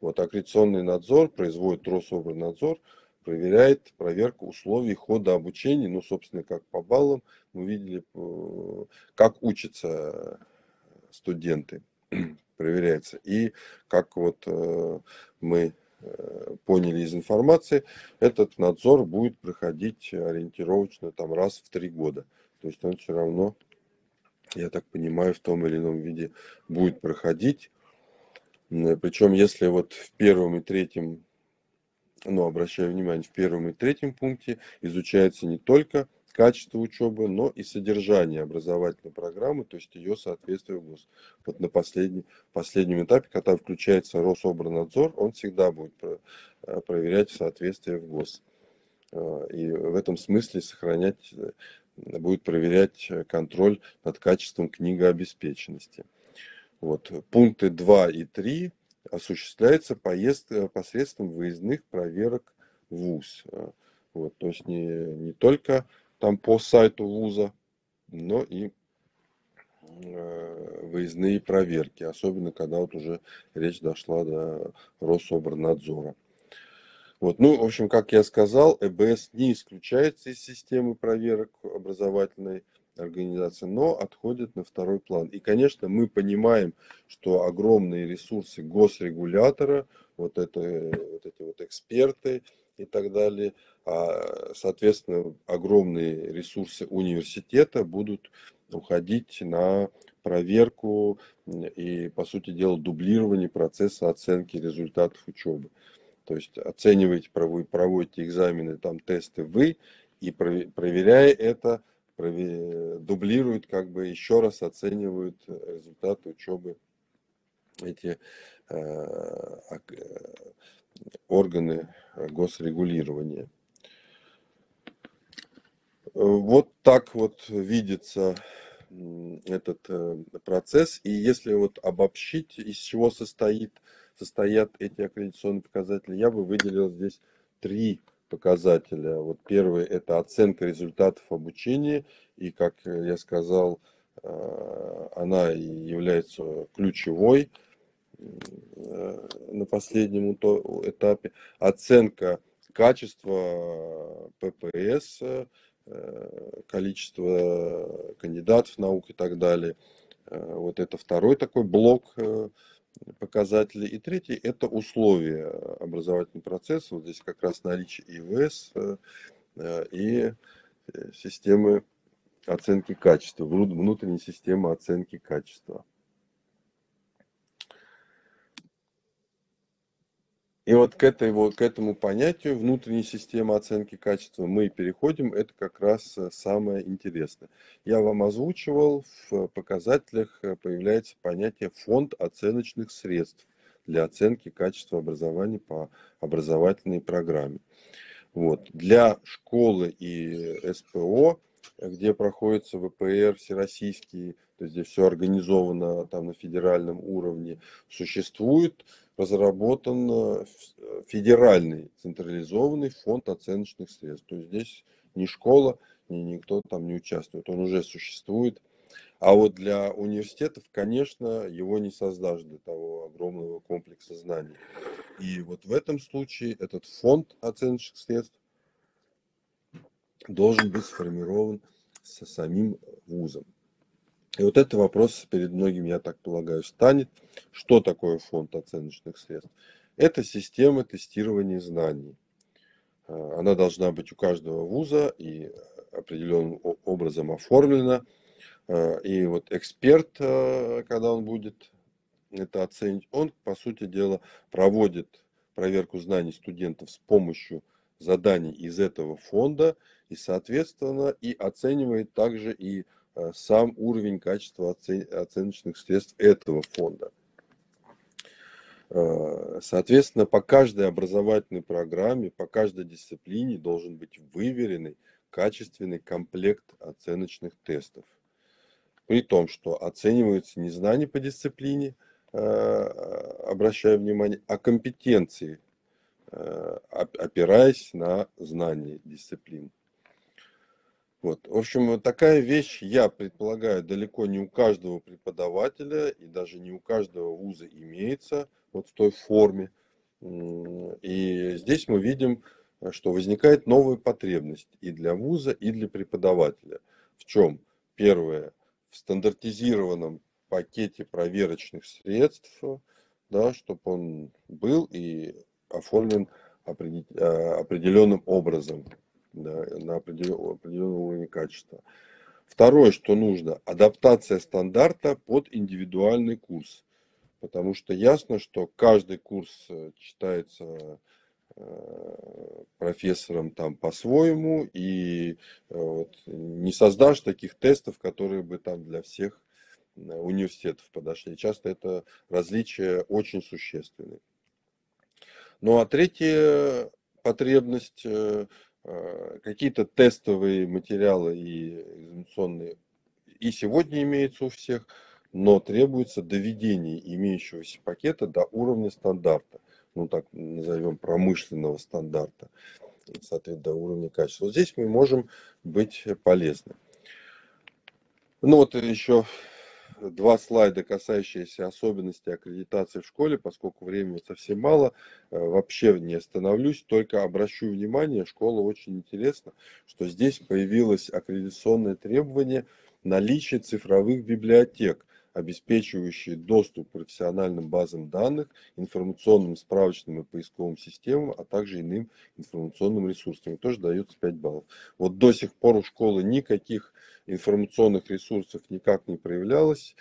Вот аккредитационный надзор производит Рособранадзор, проверяет проверку условий хода обучения, ну, собственно, как по баллам, мы видели, как учатся студенты, проверяется. И как вот мы поняли из информации, этот надзор будет проходить ориентировочно там раз в 3 года. То есть он все равно, я так понимаю, в том или ином виде будет проходить. Причем, если вот в первом и третьем, обращаю внимание, в первом и третьем пункте изучается не только качество учебы, но и содержание образовательной программы, то есть ее соответствие ГОС. Вот на последнем этапе, когда включается Рособранадзор, он всегда будет проверять соответствие в ГОС. И в этом смысле будет проверять контроль над качеством книгообеспеченности. Вот. Пункты 2 и 3 осуществляются посредством выездных проверок ВУЗ. Вот. То есть не только там по сайту вуза, но и выездные проверки, особенно когда вот уже речь дошла до Рособранадзора. Вот. В общем, как я сказал, ЭБС не исключается из системы проверок образовательной организации, но отходит на второй план. И, конечно, мы понимаем, что огромные ресурсы госрегулятора, эти эксперты и так далее, соответственно, огромные ресурсы университета будут уходить на проверку и, по сути дела, дублирование процесса оценки результатов учебы. То есть оцениваете, проводите экзамены, там тесты вы, и проверяя это, дублируют, еще раз оценивают результаты учебы эти органы госрегулирования. Вот так вот видится этот процесс. И если обобщить, из чего состоят эти аккредитационные показатели, я бы выделил здесь 3 показателя. Первый – это оценка результатов обучения. И, как я сказал, она является ключевой на последнем этапе. Оценка качества ППС, количество кандидатов наук и так далее. Вот это второй такой блок показателей. И третий – это условия образовательного процесса. Вот здесь как раз наличие ИВС и системы оценки качества, внутренней системы оценки качества. И к этому понятию внутренней системы оценки качества мы переходим. Это как раз самое интересное. Я вам озвучивал, в показателях появляется понятие фонд оценочных средств для оценки качества образования по образовательной программе. Вот. Для школы и СПО, где проходится ВПР всероссийский, то есть здесь все организовано там на федеральном уровне, существует, разработан федеральный централизованный фонд оценочных средств. То есть здесь ни школа, ни никто там не участвует, он уже существует. А вот для университетов, конечно, его не создашь для того огромного комплекса знаний. И вот в этом случае этот фонд оценочных средств должен быть сформирован со самим вузом. И вот этот вопрос перед многими, я так полагаю, станет. Что такое фонд оценочных средств? Это система тестирования знаний. Она должна быть у каждого вуза и определенным образом оформлена. И вот эксперт, когда он будет это оценить, он, по сути дела, проводит проверку знаний студентов с помощью заданий из этого фонда и, соответственно, и оценивает также и сам уровень качества оценочных средств этого фонда. Соответственно, по каждой образовательной программе, по каждой дисциплине должен быть выверенный, качественный комплект оценочных тестов. При том, что оцениваются не знания по дисциплине, обращая внимание, а компетенции, опираясь на знания дисциплин. Вот. В общем, вот такая вещь, я предполагаю, далеко не у каждого преподавателя и даже не у каждого вуза имеется. Вот в той форме. И здесь мы видим, что возникает новая потребность и для вуза, и для преподавателя. В чем? Первое, в стандартизированном пакете проверочных средств, да, чтобы он был и оформлен определенным образом, да, на определенном уровне качества. Второе, что нужно, адаптация стандарта под индивидуальный курс. Потому что ясно, что каждый курс читается профессором там по-своему, и вот не создашь таких тестов, которые бы там для всех университетов подошли. Часто это различия очень существенные. Ну а третья потребность, какие-то тестовые материалы и экзаменационные и сегодня имеются у всех, но требуется доведение имеющегося пакета до уровня стандарта, ну так назовем промышленного стандарта, соответственно, до уровня качества. Вот здесь мы можем быть полезны. Ну вот еще два слайда, касающиеся особенностей аккредитации в школе, поскольку времени совсем мало, вообще не остановлюсь, только обращу внимание, школа очень интересна, что здесь появилось аккредитационное требование наличия цифровых библиотек, обеспечивающие доступ к профессиональным базам данных, информационным, справочным и поисковым системам, а также иным информационным ресурсам. И тоже дается 5 баллов. Вот до сих пор у школы никаких информационных ресурсов никак не проявлялось.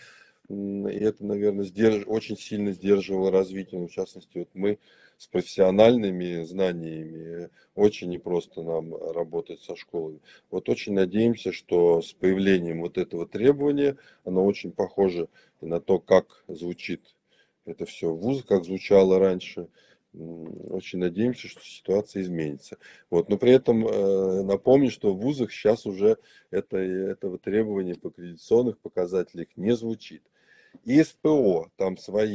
И это, наверное, очень сильно сдерживало развитие. В частности, вот мы с профессиональными знаниями очень непросто нам работать со школами. Вот очень надеемся, что с появлением вот этого требования, оно очень похоже на то, как звучит это все в вузах, как звучало раньше. Очень надеемся, что ситуация изменится. Вот. Но при этом напомню, что в вузах сейчас уже этого требования по аккредитационных показателях не звучит. И СПО, там своя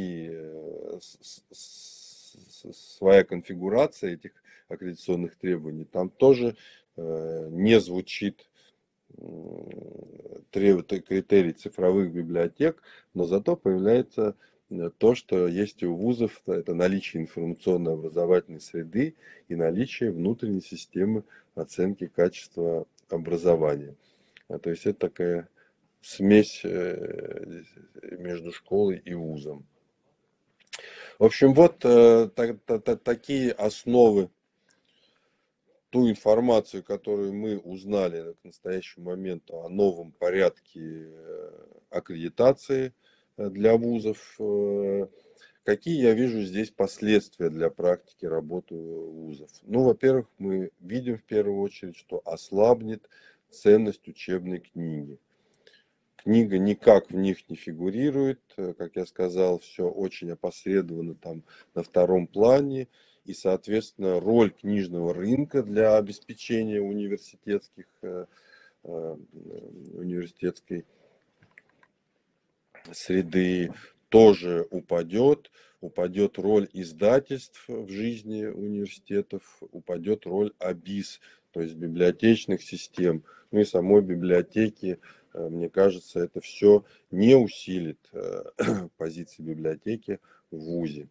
конфигурация этих аккредитационных требований, там тоже не звучит критерий цифровых библиотек, но зато появляется то, что есть у вузов, это наличие информационно-образовательной среды и наличие внутренней системы оценки качества образования. То есть это такая смесь между школой и вузом. В общем, вот такие основы, ту информацию, которую мы узнали к настоящему моменту о новом порядке аккредитации для вузов. Какие я вижу здесь последствия для практики работы вузов? Ну, во-первых, мы видим в первую очередь, что ослабнет ценность учебной книги. Книга никак в них не фигурирует, как я сказал, все очень опосредованно там на втором плане, и, соответственно, роль книжного рынка для обеспечения университетской среды тоже упадет, упадет роль издательств в жизни университетов, упадет роль АБИС, то есть библиотечных систем, ну и самой библиотеки. Мне кажется, это все не усилит позиции библиотеки в вузе.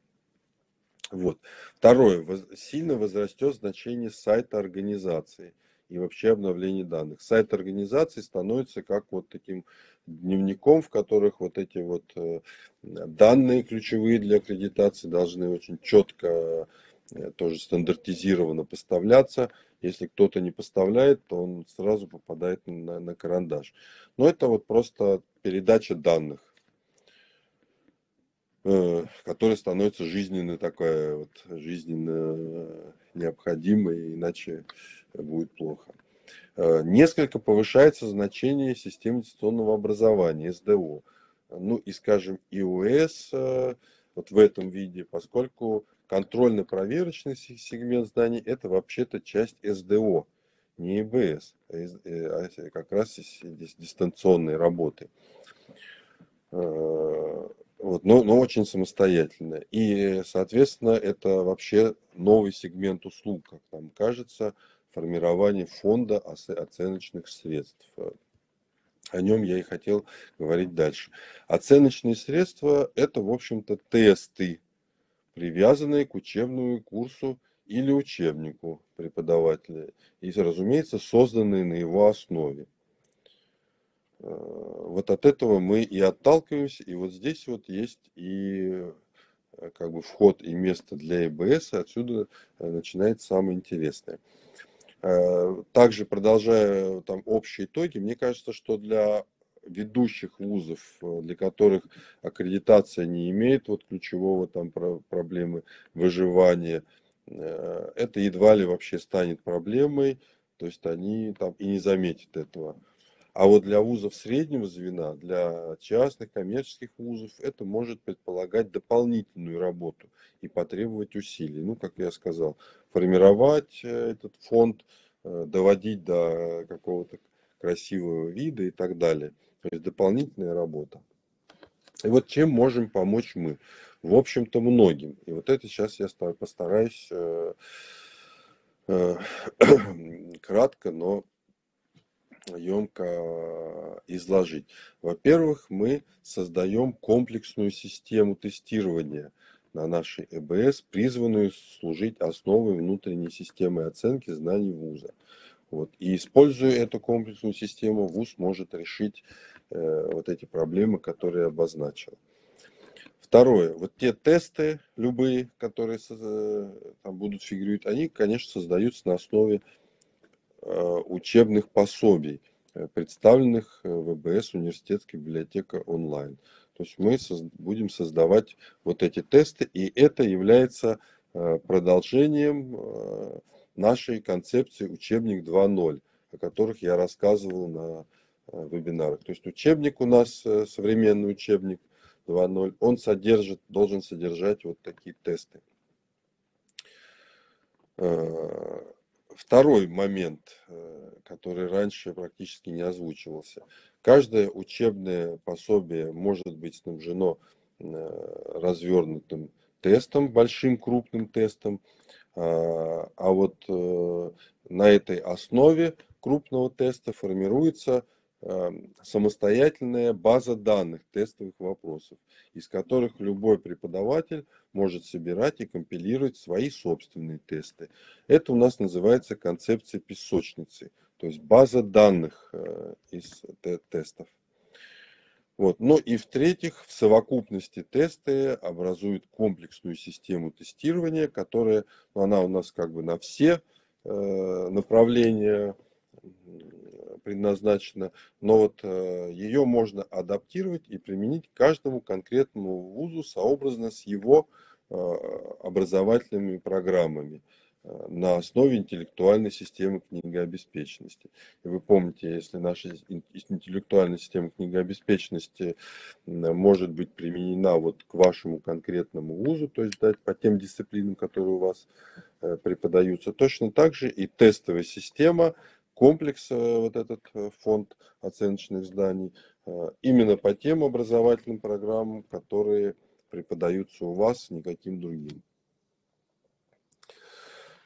Вот. Второе. Сильно возрастет значение сайта организации и вообще обновление данных. Сайт организации становится как вот таким дневником, в которых вот эти вот данные ключевые для аккредитации должны очень четко, тоже стандартизированно поставляться. Если кто-то не поставляет, то он сразу попадает на карандаш. Но это вот просто передача данных, которая становится жизненно такая, вот, жизненно необходимой, иначе будет плохо. Несколько повышается значение системы дистанционного образования, СДО. Ну и, скажем, ИОС, вот в этом виде, поскольку контрольно-проверочный сегмент знаний – это вообще-то часть СДО, не ИБС, а как раз здесь дистанционной работы. Вот, но очень самостоятельно. И, соответственно, это вообще новый сегмент услуг, как нам кажется, формирование фонда оценочных средств. О нем я и хотел говорить дальше. Оценочные средства – это, в общем-то, тесты, привязанные к учебному курсу или учебнику преподавателя. И, разумеется, созданные на его основе. Вот от этого мы и отталкиваемся. И вот здесь вот есть и как бы вход и место для ИБС. Отсюда начинается самое интересное. Также, продолжая там общие итоги, мне кажется, что для ведущих вузов, для которых аккредитация не имеет вот ключевого там проблемы выживания, это едва ли вообще станет проблемой, то есть они там и не заметят этого. А вот для вузов среднего звена, для частных коммерческих вузов, это может предполагать дополнительную работу и потребовать усилий. Ну, как я сказал, формировать этот фонд, доводить до какого-то красивого вида и так далее. То есть дополнительная работа. И вот чем можем помочь мы? В общем-то, многим. И вот это сейчас я постараюсь кратко, но емко изложить. Во-первых, мы создаем комплексную систему тестирования на нашей ЭБС, призванную служить основой внутренней системы оценки знаний вуза. Вот. И используя эту комплексную систему, вуз может решить вот эти проблемы, которые я обозначил. Второе. Вот те тесты, любые, которые там будут фигурировать, они, конечно, создаются на основе учебных пособий, представленных в ЭБС университетской библиотеки онлайн. То есть мы будем создавать вот эти тесты, и это является продолжением нашей концепции «Учебник 2.0», о которых я рассказывал на вебинарах. То есть учебник у нас, современный учебник 2.0, он должен содержать вот такие тесты. Второй момент, который раньше практически не озвучивался. Каждое учебное пособие может быть снабжено развернутым тестом, большим крупным тестом. А вот на этой основе крупного теста формируется самостоятельная база данных тестовых вопросов, из которых любой преподаватель может собирать и компилировать свои собственные тесты. Это у нас называется концепция песочницы, то есть база данных из тестов. Вот. Ну и в-третьих, в совокупности тесты образуют комплексную систему тестирования, которая, она у нас как бы на все направления предназначена, но вот ее можно адаптировать и применить к каждому конкретному вузу сообразно с его образовательными программами на основе интеллектуальной системы книгообеспеченности. И вы помните, если наша интеллектуальная система книгообеспеченности может быть применена вот к вашему конкретному вузу, то есть по тем дисциплинам, которые у вас преподаются, точно так же и тестовая система, комплекс, вот этот фонд оценочных знаний, именно по тем образовательным программам, которые преподаются у вас, никаким другим.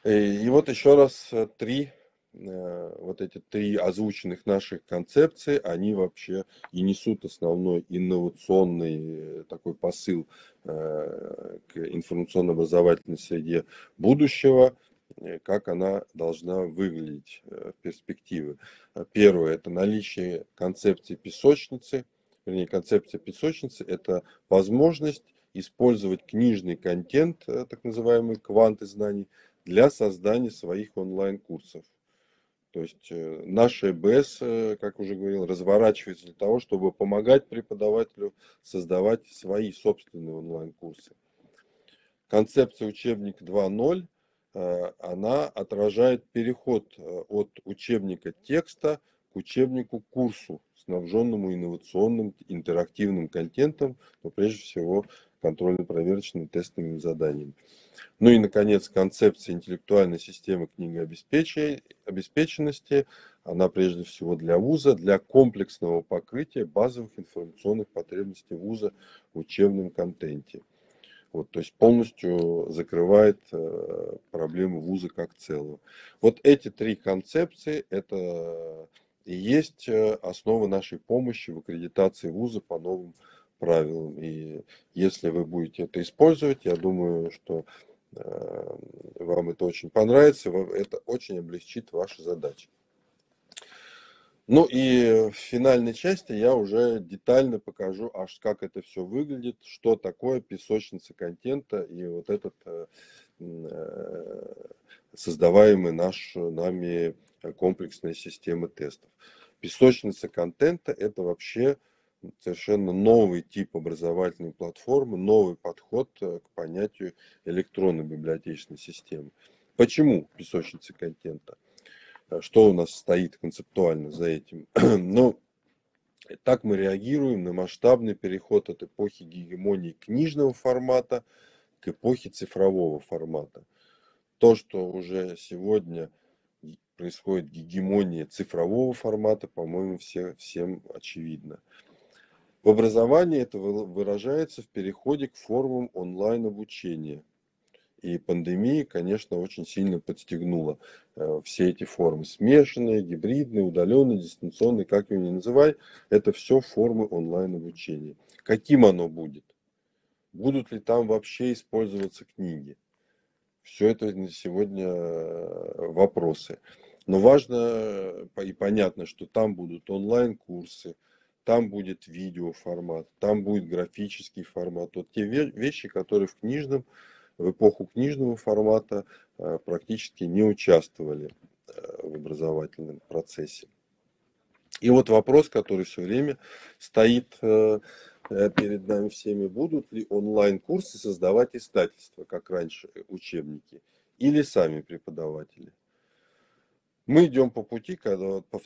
И вот еще раз эти три озвученных наших концепции, они вообще и несут основной инновационный такой посыл к информационно-образовательной среде будущего, как она должна выглядеть в перспективе. Первое – это наличие концепции песочницы. Вернее, концепция песочницы – это возможность использовать книжный контент, так называемые кванты знаний, для создания своих онлайн-курсов. То есть наша ЭБС, как уже говорил, разворачивается для того, чтобы помогать преподавателю создавать свои собственные онлайн-курсы. Концепция «Учебник 2.0» она отражает переход от учебника текста к учебнику-курсу, снабженному инновационным интерактивным контентом, но прежде всего контрольно-проверочными тестовыми заданиями. Ну и, наконец, концепция интеллектуальной системы книгообеспеченности. Она прежде всего для вуза, для комплексного покрытия базовых информационных потребностей вуза в учебном контенте. Вот, то есть полностью закрывает проблему вуза как целого. Вот эти три концепции – это и есть основа нашей помощи в аккредитации вуза по новым правилам. И если вы будете это использовать, я думаю, что вам это очень понравится, это очень облегчит ваши задачи. Ну и в финальной части я уже детально покажу, аж как это все выглядит, что такое песочница контента и вот этот создаваемый нами комплексная система тестов. Песочница контента – это вообще совершенно новый тип образовательной платформы, новый подход к понятию электронной библиотечной системы. Почему песочница контента? Что у нас стоит концептуально за этим? Но так мы реагируем на масштабный переход от эпохи гегемонии книжного формата к эпохе цифрового формата. То, что уже сегодня происходит гегемония цифрового формата, по-моему, всем очевидно. В образовании это выражается в переходе к формам онлайн-обучения. И пандемия, конечно, очень сильно подстегнула все эти формы. Смешанные, гибридные, удаленные, дистанционные, как ее ни называй, это все формы онлайн-обучения. Каким оно будет? Будут ли там вообще использоваться книги? Все это сегодня вопросы. Но важно и понятно, что там будут онлайн-курсы, там будет видеоформат, там будет графический формат. Вот те вещи, которые в эпоху книжного формата практически не участвовали в образовательном процессе. И вот вопрос, который все время стоит перед нами всеми: будут ли онлайн-курсы создавать издательства, как раньше учебники, или сами преподаватели? Мы идем по пути, когда по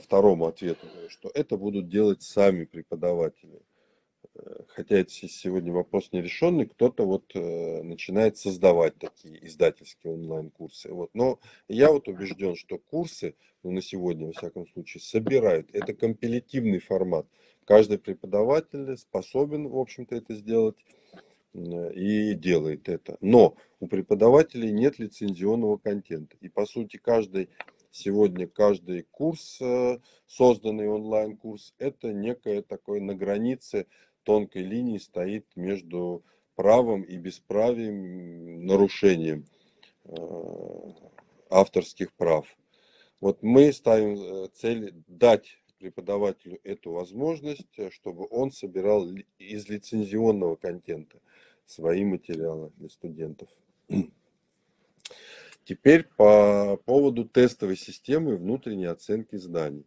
второму ответу, что это будут делать сами преподаватели. Хотя это сегодня вопрос нерешенный, кто-то вот начинает создавать такие издательские онлайн-курсы. Вот. Но я вот убежден, что курсы, ну, на сегодня, во всяком случае, собирают. Это компилятивный формат. Каждый преподаватель способен, в общем-то, это сделать и делает это. Но у преподавателей нет лицензионного контента. И, по сути, сегодня каждый курс, созданный онлайн-курс, это некое такое на границе тонкой линии стоит между правом и бесправием, нарушением авторских прав. Вот мы ставим цель дать преподавателю эту возможность, чтобы он собирал из лицензионного контента свои материалы для студентов. Теперь по поводу тестовой системы внутренней оценки знаний.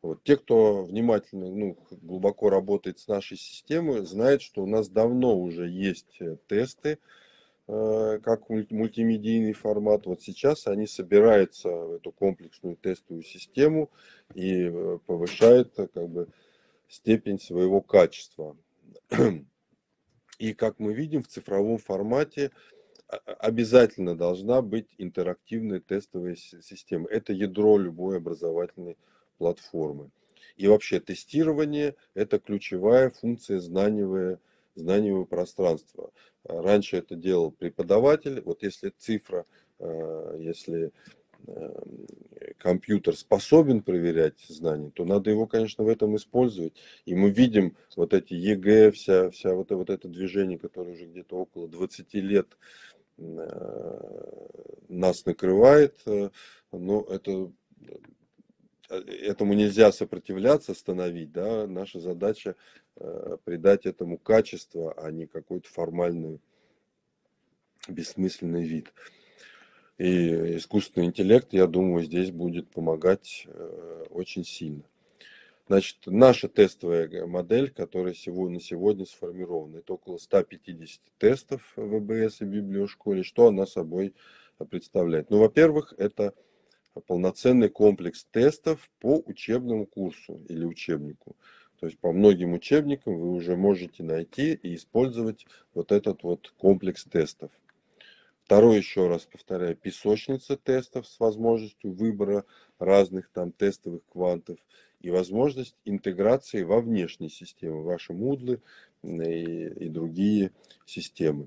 Вот. Те, кто внимательно, глубоко работает с нашей системой, знают, что у нас давно уже есть тесты, как мультимедийный формат. Вот сейчас они собираются в эту комплексную тестовую систему и повышают степень своего качества. И, как мы видим, в цифровом формате обязательно должна быть интерактивная тестовая система. Это ядро любой образовательной платформы. И вообще тестирование – это ключевая функция знаниевого пространства. Раньше это делал преподаватель. Вот если компьютер способен проверять знания, то надо его, конечно, в этом использовать. И мы видим вот эти ЕГЭ, вся вот это движение, которое уже где-то около 20 лет нас накрывает. Но этому нельзя сопротивляться, остановить. Да? Наша задача придать этому качество, а не какой-то формальный, бессмысленный вид. И искусственный интеллект, я думаю, здесь будет помогать очень сильно. Значит, наша тестовая модель, которая на сегодня сформирована, это около 150 тестов в ВБС и библиошколе. Что она собой представляет? Ну, во-первых, это полноценный комплекс тестов по учебному курсу или учебнику. То есть по многим учебникам вы уже можете найти и использовать вот этот вот комплекс тестов. Второй, еще раз повторяю, песочница тестов с возможностью выбора разных там тестовых квантов и возможность интеграции во внешние системы, ваши Moodle и другие системы.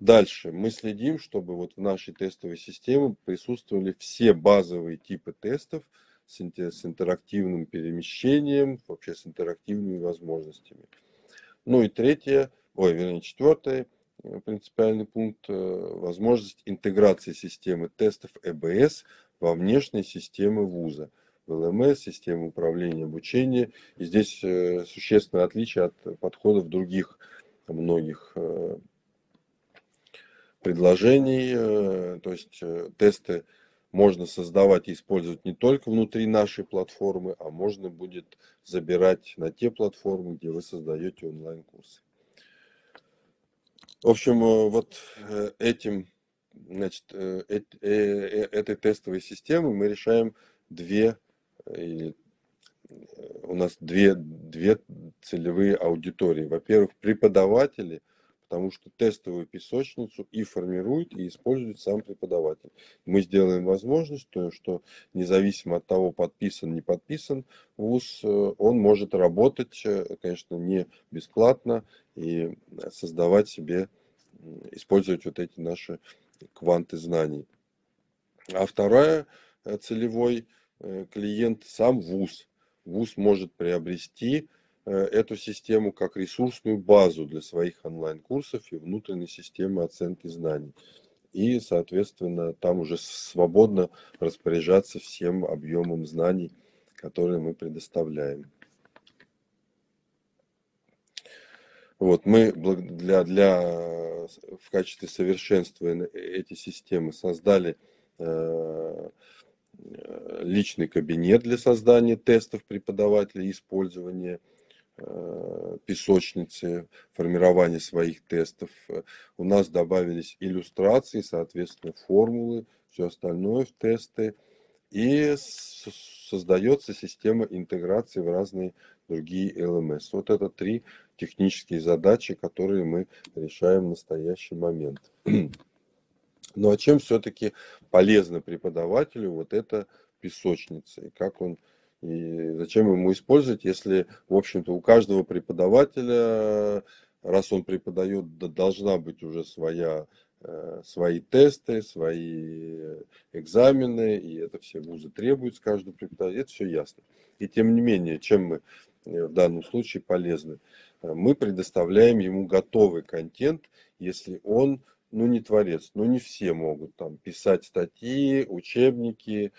Дальше мы следим, чтобы вот в нашей тестовой системе присутствовали все базовые типы тестов с интерактивным перемещением, вообще с интерактивными возможностями. Ну и четвертое, принципиальный пункт, возможность интеграции системы тестов ЭБС во внешние системы вуза, в ЛМС, системы управления обучением. И здесь существенное отличие от подходов других многих предложений, то есть тесты можно создавать и использовать не только внутри нашей платформы, а можно будет забирать на те платформы, где вы создаете онлайн-курсы. В общем, вот этой тестовой системой мы решаем две целевые аудитории. Во-первых, преподаватели, потому что тестовую песочницу и формирует, и использует сам преподаватель. Мы сделаем возможность, что независимо от того, подписан, не подписан вуз, он может работать, конечно, не бесплатно, и создавать себе, использовать вот эти наши кванты знаний. А вторая целевой клиент – сам вуз. Вуз может приобрести эту систему как ресурсную базу для своих онлайн-курсов и внутренней системы оценки знаний. И, соответственно, там уже свободно распоряжаться всем объемом знаний, которые мы предоставляем. Вот, мы в качестве совершенствования эти системы создали личный кабинет для создания тестов преподавателя и использования песочницы, формирование своих тестов. У нас добавились иллюстрации, соответственно, формулы, все остальное в тесты. И создается система интеграции в разные другие LMS. Вот это три технические задачи, которые мы решаем в настоящий момент. Ну а чем все-таки полезно преподавателю вот эта песочница? И как он... И зачем ему использовать, если, в общем-то, у каждого преподавателя, раз он преподает, должна быть уже свои тесты, свои экзамены, и это все вузы требуют с каждого преподавателя, это все ясно. И тем не менее, чем мы в данном случае полезны? Мы предоставляем ему готовый контент, если он... не творец, не все могут там писать статьи, учебники,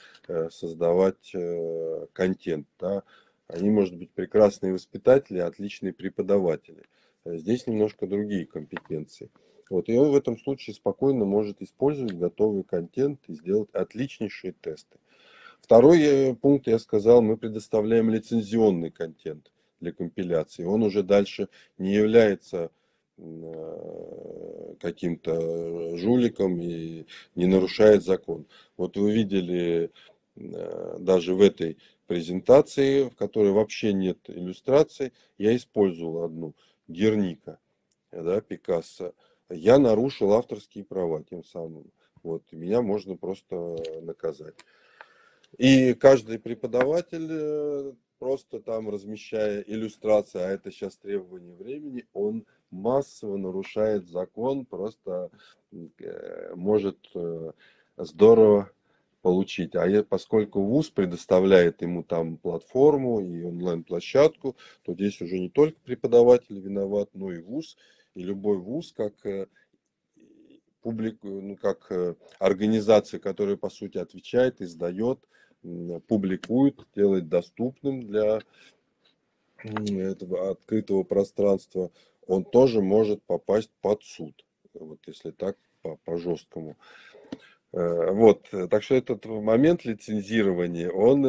создавать контент. Да? Они, может быть, прекрасные воспитатели, отличные преподаватели. Здесь немножко другие компетенции. Вот, и он в этом случае спокойно может использовать готовый контент и сделать отличнейшие тесты. Второй пункт, я сказал, мы предоставляем лицензионный контент для компиляции. Он уже дальше не является каким-то жуликом и не нарушает закон. Вот вы видели даже в этой презентации, в которой вообще нет иллюстраций, я использовал одну, Герника, да, Пикассо. Я нарушил авторские права тем самым. Вот, меня можно просто наказать. И каждый преподаватель, просто там размещая иллюстрации, а это сейчас требование времени, он массово нарушает закон, просто может здорово получить. А поскольку вуз предоставляет ему там платформу и онлайн-площадку, то здесь уже не только преподаватель виноват, но и вуз. И любой вуз, как организация, которая по сути отвечает, издает, публикует, делает доступным для этого открытого пространства, он тоже может попасть под суд, вот если так по-жесткому. Вот, так что этот момент лицензирования, он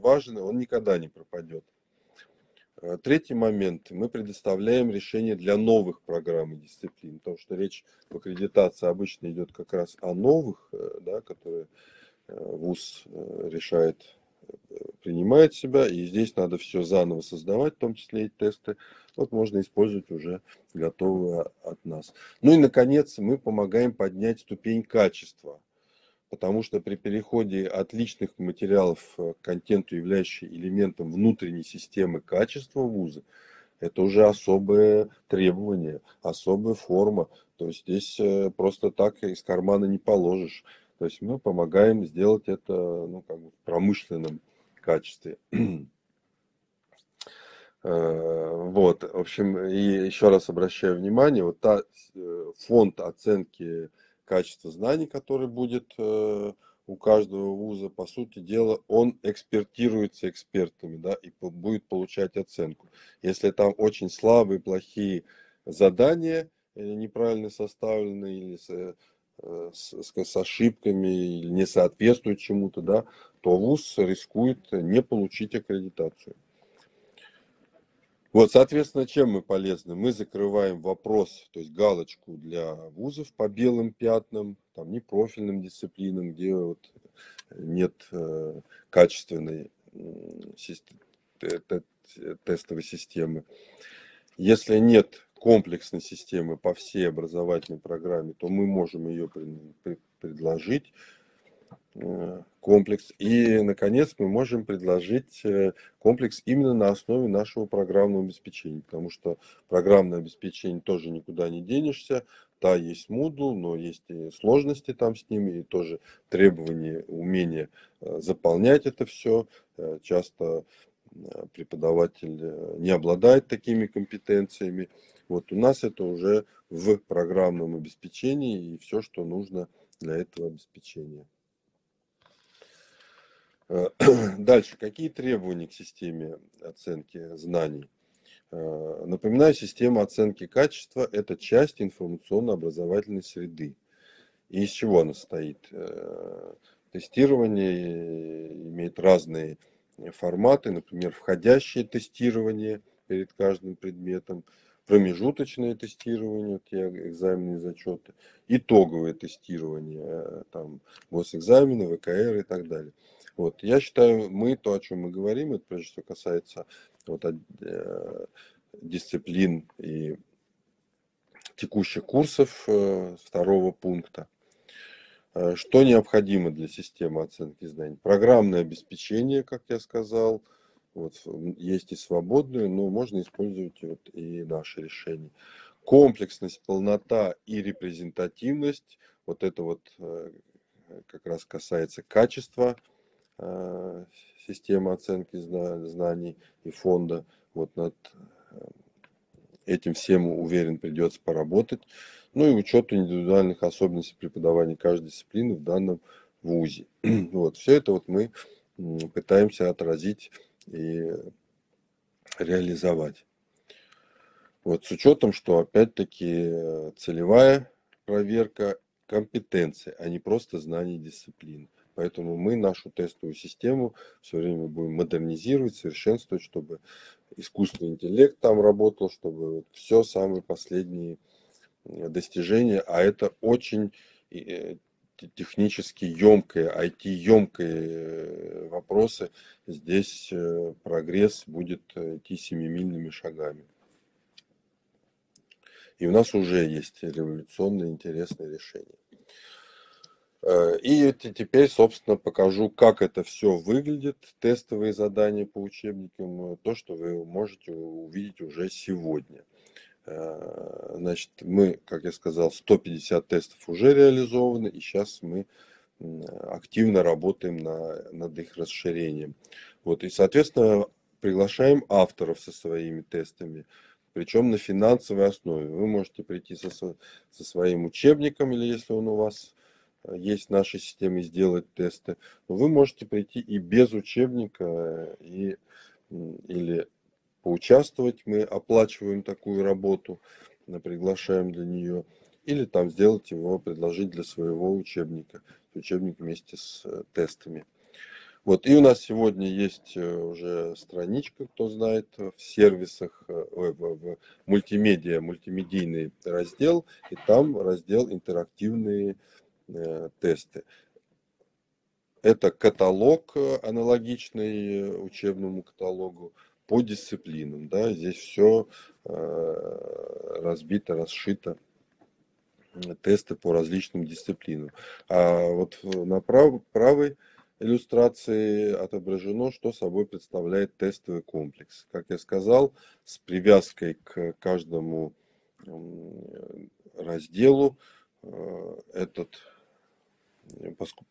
важен, он никогда не пропадет. Третий момент, мы предоставляем решение для новых программ и дисциплин, потому что речь в аккредитации обычно идет как раз о новых, да, которые вуз решает принимает себя, и здесь надо все заново создавать, в том числе и тесты. Вот можно использовать уже готовые от нас. Ну и, наконец, мы помогаем поднять ступень качества, потому что при переходе от личных материалов к контенту, являющимся элементом внутренней системы качества вуза, это уже особые требования, особая форма. То есть здесь просто так из кармана не положишь. То есть мы помогаем сделать это, ну, как бы в промышленном качестве. Вот, в общем, и еще раз обращаю внимание, вот та фонд оценки качества знаний, который будет у каждого вуза, по сути дела, он экспертируется экспертами, да, и будет получать оценку. Если там очень слабые, плохие задания, неправильно составленные, или с ошибками, или не соответствуют чему-то, да, то вуз рискует не получить аккредитацию. Вот, соответственно, чем мы полезны? Мы закрываем вопрос, то есть галочку для вузов по белым пятнам, там непрофильным дисциплинам, где вот нет качественной тестовой системы. Если нет комплексной системы по всей образовательной программе, то мы можем ее предложить. Комплекс. И, наконец, мы можем предложить комплекс именно на основе нашего программного обеспечения, потому что программное обеспечение тоже никуда не денешься. Да, есть Moodle, но есть и сложности там с ними, и тоже требования, умения заполнять это все. Часто преподаватель не обладает такими компетенциями. Вот у нас это уже в программном обеспечении и все, что нужно для этого обеспечения. Дальше. Какие требования к системе оценки знаний? Напоминаю, система оценки качества – это часть информационно-образовательной среды. И из чего она состоит? Тестирование имеет разные форматы, например, входящее тестирование перед каждым предметом, промежуточное тестирование, вот те экзамены и зачеты, итоговое тестирование, там, госэкзамены, ВКР и так далее. Вот. Я считаю, мы то, о чем мы говорим, это прежде всего касается вот, дисциплин и текущих курсов второго пункта. Что необходимо для системы оценки знаний? Программное обеспечение, как я сказал, вот, есть и свободное, но можно использовать вот, и наши решения. Комплексность, полнота и репрезентативность, вот это вот как раз касается качества системы оценки знаний и фонда. Вот над этим всем, уверен, придется поработать. Ну и учет индивидуальных особенностей преподавания каждой дисциплины в данном вузе. Вот, все это вот мы пытаемся отразить и реализовать. Вот, с учетом, что опять-таки целевая проверка компетенции, а не просто знаний дисциплины. Поэтому мы нашу тестовую систему все время будем модернизировать, совершенствовать, чтобы искусственный интеллект там работал, чтобы все самые последние достижения. А это очень технически емкие, IT-емкие вопросы. Здесь прогресс будет идти семимильными шагами. И у нас уже есть революционные интересные решения. И теперь, собственно, покажу, как это все выглядит, тестовые задания по учебникам, то, что вы можете увидеть уже сегодня. Значит, мы, как я сказал, 150 тестов уже реализованы, и сейчас мы активно работаем над их расширением. Вот, и, соответственно, приглашаем авторов со своими тестами. Причем на финансовой основе. Вы можете прийти со своим учебником, или если он у вас есть в нашей системе, сделать тесты. Но вы можете прийти и без учебника, или поучаствовать. Мы оплачиваем такую работу, приглашаем для нее. Или там сделать его, предложить для своего учебника. Учебник вместе с тестами. Вот, и у нас сегодня есть уже страничка, кто знает, в сервисах, в мультимедиа, мультимедийный раздел, и там раздел «Интерактивные тесты». Это каталог, аналогичный учебному каталогу по дисциплинам. Да? Здесь все разбито, расшито. Тесты по различным дисциплинам. А вот на правой иллюстрации отображено, что собой представляет тестовый комплекс. Как я сказал, с привязкой к каждому разделу. Этот,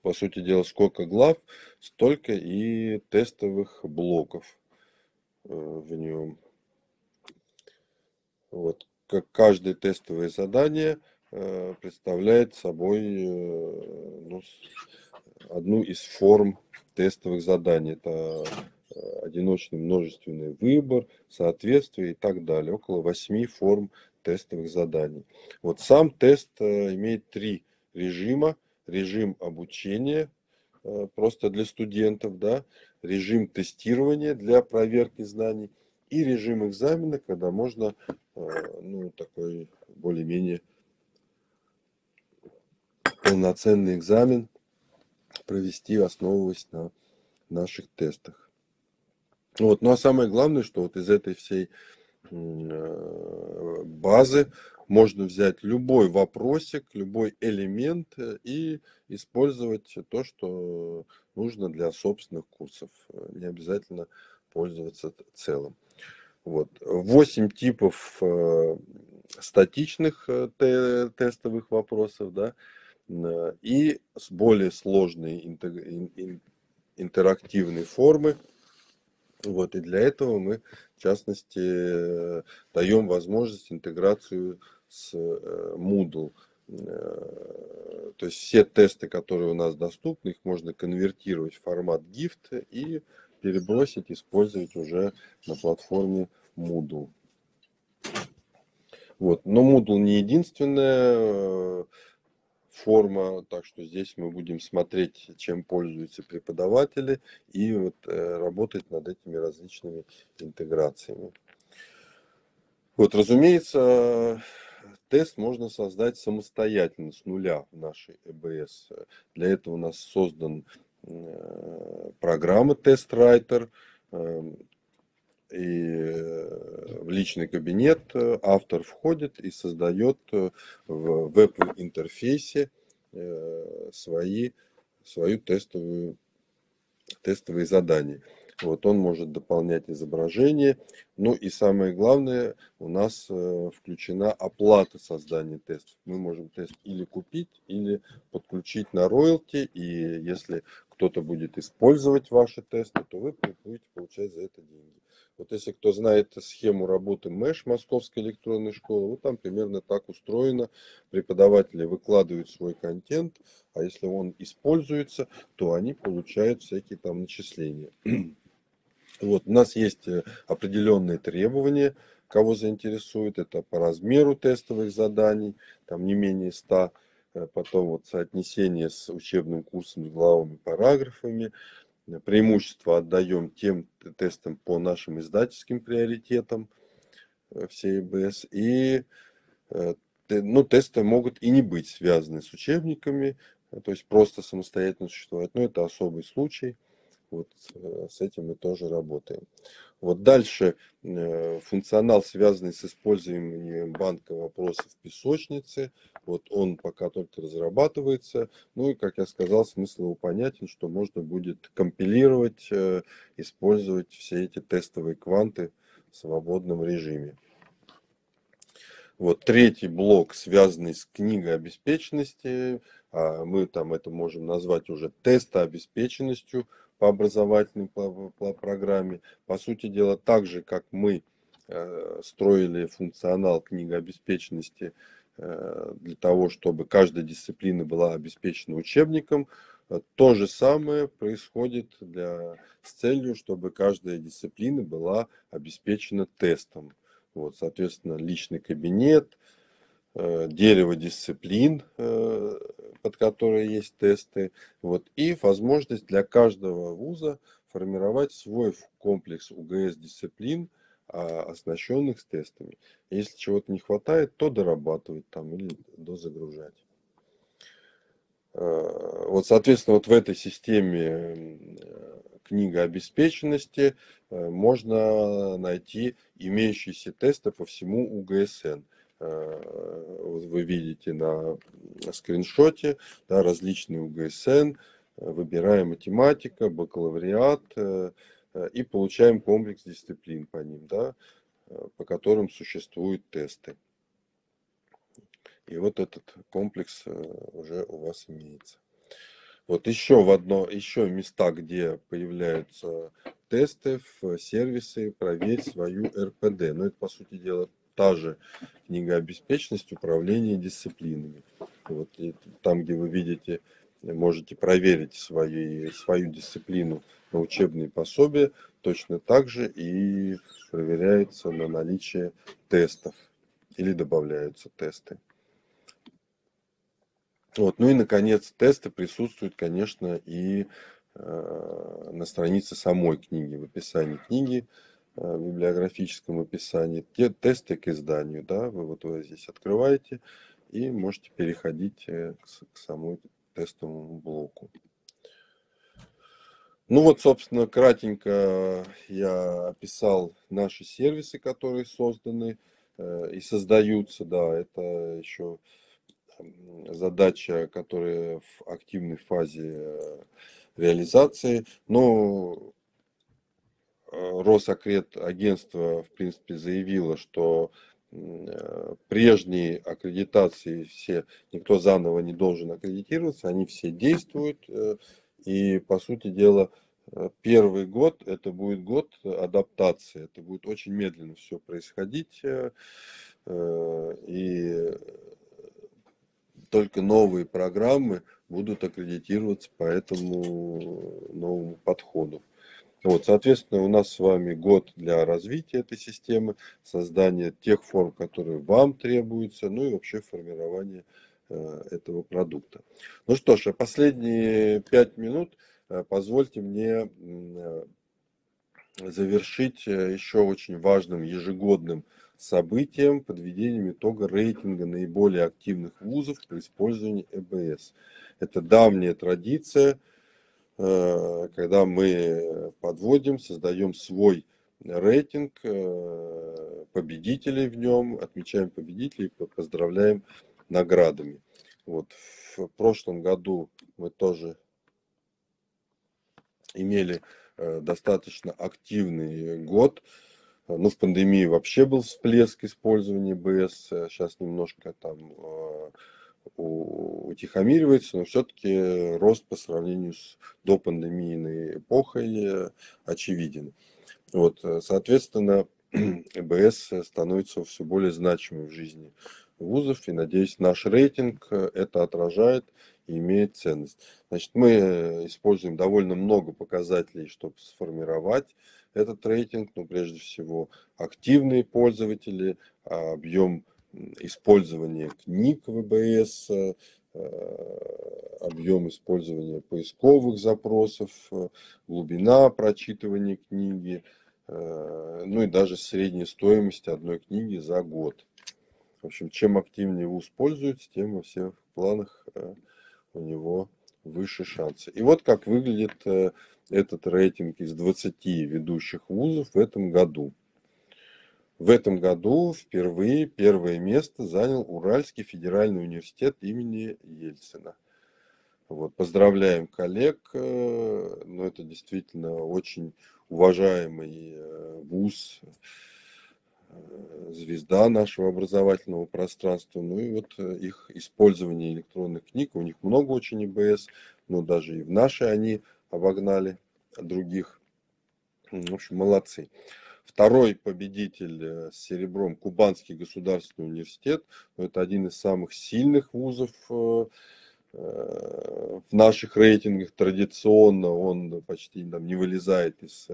по сути дела, сколько глав, столько и тестовых блоков в нем. Вот. Каждое тестовое задание представляет собой одну из форм тестовых заданий. Это одиночный, множественный выбор, соответствие и так далее. Около 8 форм тестовых заданий. Вот сам тест имеет 3 режима. Режим обучения просто для студентов, да? Режим тестирования для проверки знаний и режим экзамена, когда можно такой более-менее полноценный экзамен провести, основываясь на наших тестах. Вот. Ну а самое главное, что вот из этой всей базы можно взять любой вопросик, любой элемент и использовать то, что нужно для собственных курсов. Не обязательно пользоваться целым. Вот. 8 типов статичных тестовых вопросов, да, и более сложные интерактивные формы. Вот. И для этого мы, в частности, даем возможность интеграцию с Moodle. То есть все тесты, которые у нас доступны, их можно конвертировать в формат GIFT и перебросить, использовать уже на платформе Moodle. Вот. Но Moodle не единственная форма, так что здесь мы будем смотреть, чем пользуются преподаватели, и вот работать над этими различными интеграциями. Вот, разумеется, тест можно создать самостоятельно с нуля в нашей ЭБС. Для этого у нас создан программа TestWriter, и в личный кабинет автор входит и создает в веб-интерфейсе свою тестовые задания. Вот он может дополнять изображение. Ну и самое главное, у нас включена оплата создания тестов. Мы можем тест или купить, или подключить на роялти. И если кто-то будет использовать ваши тесты, то вы будете получать за это деньги. Вот если кто знает схему работы МЭШ, Московской электронной школы, вот там примерно так устроено. Преподаватели выкладывают свой контент, а если он используется, то они получают всякие там начисления. Вот, у нас есть определенные требования, кого заинтересует. Это по размеру тестовых заданий, там не менее 100, потом вот соотнесение с учебным курсом, с главами, параграфами. Преимущество отдаем тем тестам по нашим издательским приоритетам всей ЭБС. И тесты могут и не быть связаны с учебниками, то есть просто самостоятельно существовать. Но это особый случай. Вот с этим мы тоже работаем. Вот дальше функционал, связанный с использованием банка вопросов песочницы. Вот он пока только разрабатывается. Ну и, как я сказал, смысл его понятен, что можно будет компилировать, использовать все эти тестовые кванты в свободном режиме. Вот третий блок, связанный с книгой обеспеченности. Мы там это можем назвать уже тестообеспеченностью по образовательной программе. По сути дела, так же, как мы строили функционал книгообеспеченности для того, чтобы каждая дисциплина была обеспечена учебником, то же самое происходит с целью, чтобы каждая дисциплина была обеспечена тестом. Вот, соответственно, личный кабинет, дерево дисциплин, под которые есть тесты, вот, и возможность для каждого вуза формировать свой комплекс УГС-дисциплин, оснащенных с тестами. Если чего-то не хватает, то дорабатывать там или дозагружать. Вот, соответственно, вот в этой системе книга обеспеченности можно найти имеющиеся тесты по всему УГСН. Вот вы видите на скриншоте, да, различные УГСН, выбираем математика, бакалавриат и получаем комплекс дисциплин по ним, да, по которым существуют тесты. И вот этот комплекс уже у вас имеется. Вот еще еще места, где появляются тесты, в сервисы «Проверь свою РПД». Но это, по сути дела, та же книга обеспеченности, управление дисциплинами. Вот, и там, где вы видите, можете проверить свою дисциплину на учебные пособия, точно так же и проверяется на наличие тестов или добавляются тесты. Вот. Ну и, наконец, тесты присутствуют, конечно, и на странице самой книги, в описании книги, в библиографическом описании. Те тесты к изданию, да, вы вот его здесь открываете и можете переходить к самому тестовому блоку. Ну вот, собственно, кратенько я описал наши сервисы, которые созданы и создаются, да, это еще... задача, которая в активной фазе реализации. Но Росакредагентство, в принципе, заявило, что прежние аккредитации все, никто заново не должен аккредитироваться, они все действуют. И, по сути дела, первый год, это будет год адаптации. Это будет очень медленно все происходить. И только новые программы будут аккредитироваться по этому новому подходу. Вот, соответственно, у нас с вами год для развития этой системы, создания тех форм, которые вам требуются, ну и вообще формирование этого продукта. Ну что ж, последние 5 минут позвольте мне завершить еще очень важным ежегодным событием, подведением итога рейтинга наиболее активных вузов при использовании ЭБС. Это давняя традиция, когда мы подводим, создаем свой рейтинг победителей в нем, отмечаем победителей, поздравляем наградами. Вот. В прошлом году мы тоже имели достаточно активный год. Ну, в пандемии вообще был всплеск использования ЭБС, сейчас немножко там утихомиривается, но все-таки рост по сравнению с допандемийной эпохой очевиден. Вот, соответственно, ЭБС становится все более значимым в жизни вузов, и, надеюсь, наш рейтинг это отражает и имеет ценность. Значит, мы используем довольно много показателей, чтобы сформировать этот рейтинг, но прежде всего активные пользователи, объем использования книг в ЭБС, объем использования поисковых запросов, глубина прочитывания книги, ну и даже средняя стоимость одной книги за год. В общем, чем активнее вуз пользуется, тем во всех планах у него выше шансы. И вот как выглядит этот рейтинг из 20 ведущих вузов в этом году. В этом году впервые первое место занял Уральский федеральный университет имени Ельцина. Вот, поздравляем коллег, но это действительно очень уважаемый вуз, звезда нашего образовательного пространства. Ну и вот их использование электронных книг, у них много очень ЭБС, но даже и в нашей они обогнали других. В общем, молодцы. Второй победитель с серебром — Кубанский государственный университет. Это один из самых сильных вузов в наших рейтингах. Традиционно он почти там не вылезает из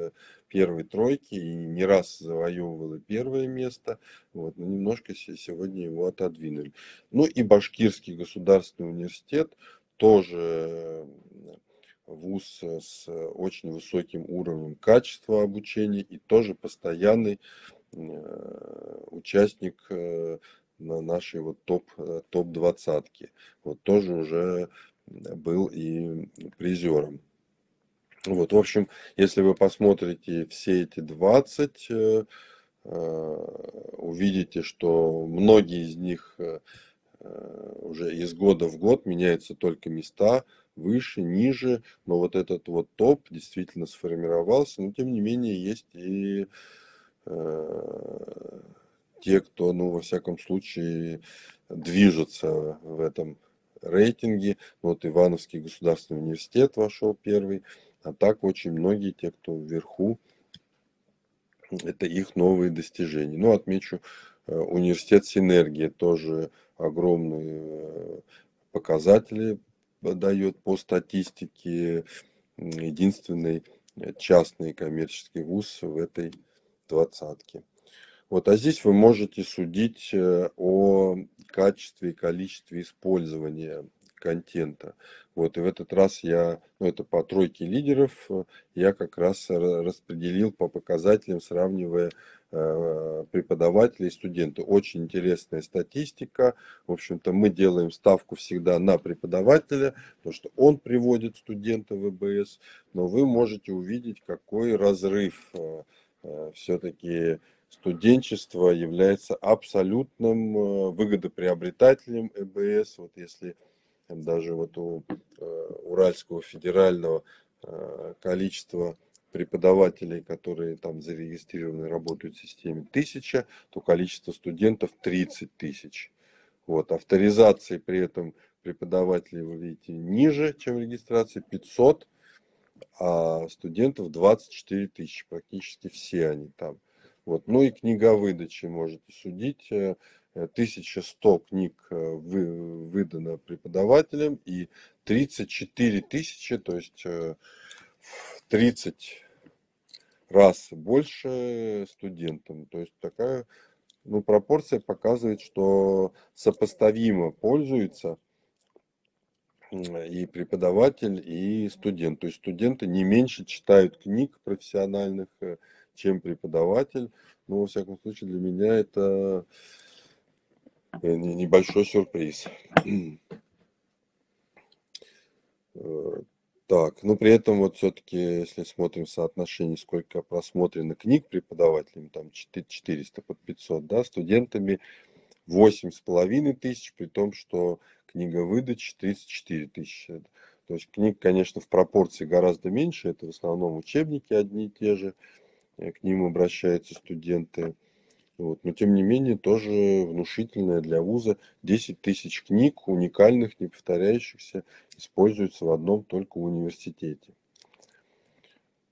первой тройки и не раз завоевывал первое место. Вот, но немножко сегодня его отодвинули. Ну и Башкирский государственный университет тоже... вуз с очень высоким уровнем качества обучения и тоже постоянный участник на нашей вот топ-20. Вот тоже уже был и призером. Вот, в общем, если вы посмотрите все эти 20, увидите, что многие из них уже из года в год меняются только места, выше, ниже, но вот этот вот топ действительно сформировался, но тем не менее есть и те, кто, ну, во всяком случае, движется в этом рейтинге. Вот Ивановский государственный университет вошел первый, а так очень многие те, кто вверху, это их новые достижения. Ну, отмечу, университет «Синергия» тоже огромные показатели дает по статистике, единственный частный коммерческий вуз в этой двадцатке. Вот, а здесь вы можете судить о качестве и количестве использования контента. Вот, и в этот раз я, ну, это по тройке лидеров, я как раз распределил по показателям, сравнивая преподавателей и студентов. Очень интересная статистика. В общем-то, мы делаем ставку всегда на преподавателя, потому что он приводит студента в ВБС, но вы можете увидеть, какой разрыв. Все-таки студенчество является абсолютным выгодоприобретателем ЭБС. Вот если даже вот у Уральского федерального количество преподавателей, которые там зарегистрированы, работают в системе 1000, то количество студентов 30 000. Вот. Авторизации при этом преподавателей вы видите ниже, чем регистрации, 500, а студентов 24 000, практически все они там. Вот. Ну и книговыдачи можете судить. 1100 книг выдано преподавателям и 34 000, то есть в 30 раз больше студентам. То есть такая, ну, пропорция показывает, что сопоставимо пользуется и преподаватель, и студент. То есть студенты не меньше читают книг профессиональных, чем преподаватель. Но, во всяком случае, для меня это небольшой сюрприз. Так, но при этом вот все-таки, если смотрим соотношение, сколько просмотрено книг преподавателями, там 400 под 500, да, студентами 8 500, при том, что книговыдача 34 000. То есть книг, конечно, в пропорции гораздо меньше, это в основном учебники одни и те же, к ним обращаются студенты. Вот. Но, тем не менее, тоже внушительное для вуза. 10 000 книг, уникальных, не повторяющихся, используются в одном только университете.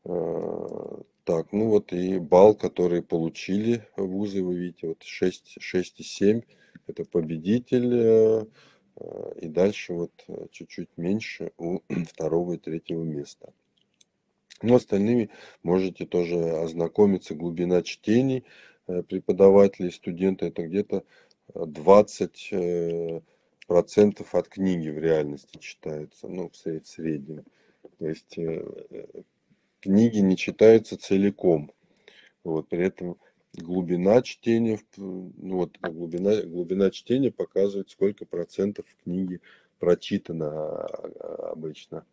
Так, ну вот и балл, который получили вузы, вы видите, вот 6,7, это победитель. И дальше вот чуть-чуть меньше у второго и третьего места. Но остальными можете тоже ознакомиться. Глубина чтений преподавателей, студенты, это где-то 20% от книги в реальности читаются, ну, в среднем. То есть книги не читаются целиком. Вот, при этом глубина чтения, вот, глубина чтения показывает, сколько процентов книги прочитано обычно.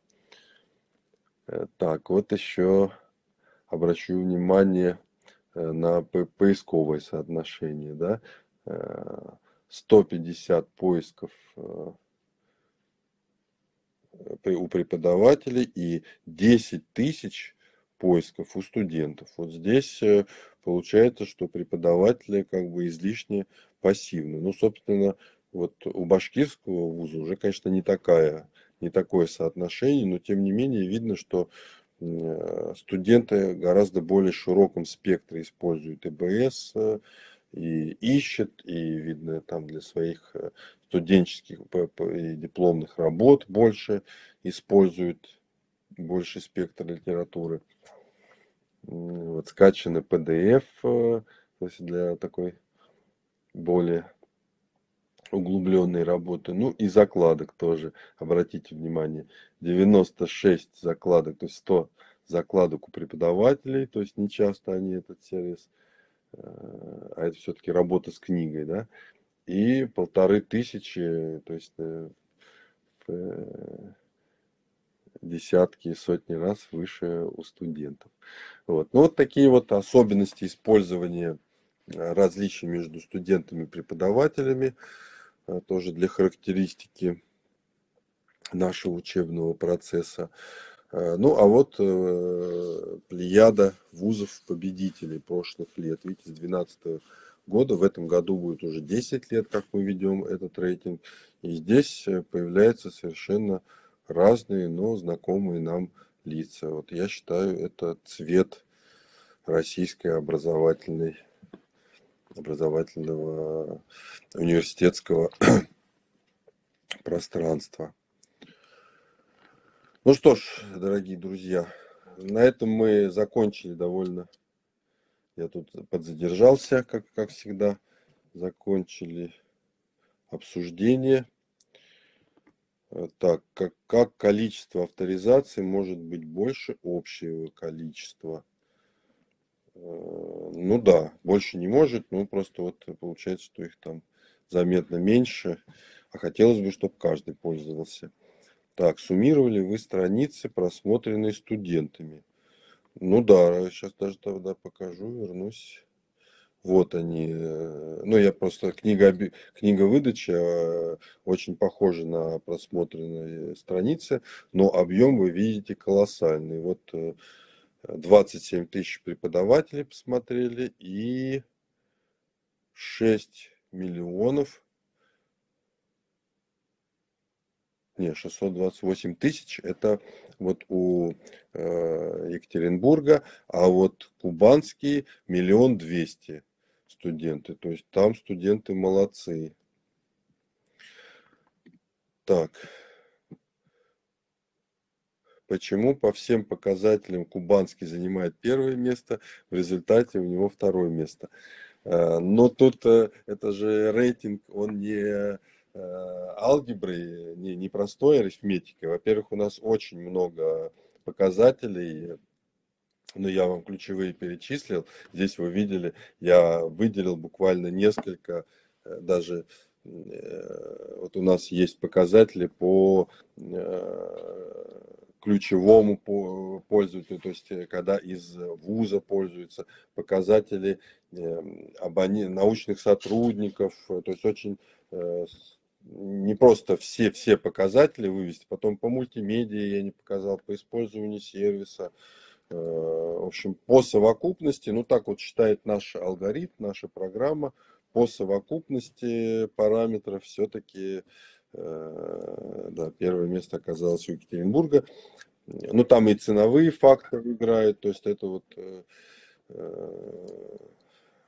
Так, вот еще обращу внимание на поисковое соотношение, да, 150 поисков у преподавателей и 10 000 поисков у студентов. Вот здесь получается, что преподаватели как бы излишне пассивны. Ну, собственно, вот у башкирского вуза уже, конечно, не такое соотношение, но тем не менее видно, что студенты гораздо более широком спектре используют ЭБС и ищут, и видно там для своих студенческих и дипломных работ больше используют, больше спектр литературы. Вот, скачаны PDF, то есть для такой более углубленной работы, ну и закладок тоже, обратите внимание, 96 закладок, то есть 100 закладок у преподавателей, то есть не часто они этот сервис, а это все-таки работа с книгой, да, и 1500, то есть десятки и сотни раз выше у студентов. Вот. Ну, вот такие вот особенности использования различий между студентами и преподавателями, тоже для характеристики нашего учебного процесса. Ну, а вот плеяда вузов-победителей прошлых лет. Видите, с 2012 года, в этом году будет уже 10 лет, как мы ведем этот рейтинг. И здесь появляются совершенно разные, но знакомые нам лица. Вот я считаю, это цвет российской образовательного университетского пространства. Ну что ж, дорогие друзья, на этом мы закончили довольно. Я тут подзадержался, как всегда. Закончили обсуждение. Так, как количество авторизаций может быть больше общего количества? Ну да, больше не может, но просто вот получается, что их там заметно меньше. А хотелось бы, чтобы каждый пользовался. Так, суммировали вы страницы, просмотренные студентами. Ну да, сейчас даже тогда покажу, вернусь. Вот они. Ну, я просто... Книга выдачи очень похожа на просмотренные страницы, но объем вы видите колоссальный. Вот 27 тысяч преподавателей посмотрели и 628 тысяч, это вот у Екатеринбурга, а вот кубанские 1 200 000 студенты. То есть там студенты молодцы. Так. Почему по всем показателям кубанский занимает первое место, в результате у него второе место? Но тут это же рейтинг, он не... алгебры, не простой арифметики. Во-первых, у нас очень много показателей, но я вам ключевые перечислил. Здесь вы видели, я выделил буквально несколько, даже вот у нас есть показатели по ключевому пользователю, то есть когда из вуза пользуются, показатели научных сотрудников, то есть очень не просто все показатели вывести, потом по мультимедиа я не показал, по использованию сервиса, в общем, по совокупности, ну так вот считает наш алгоритм, наша программа, по совокупности параметров все-таки, да, первое место оказалось у Екатеринбурга, ну там и ценовые факторы играют, то есть это вот...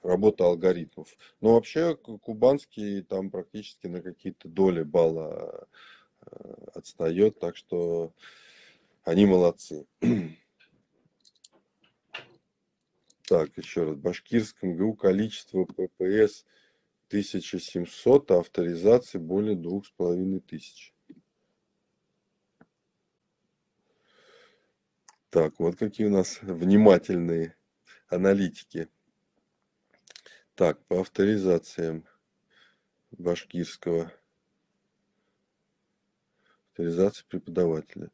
работа алгоритмов. Но вообще кубанский там практически на какие-то доли балла отстает, так что они молодцы. Так, еще раз. В башкирском ГУ количество ППС 1700, а авторизации более 2500. Так, вот какие у нас внимательные аналитики. Так, по авторизациям башкирского. Авторизация преподавателя.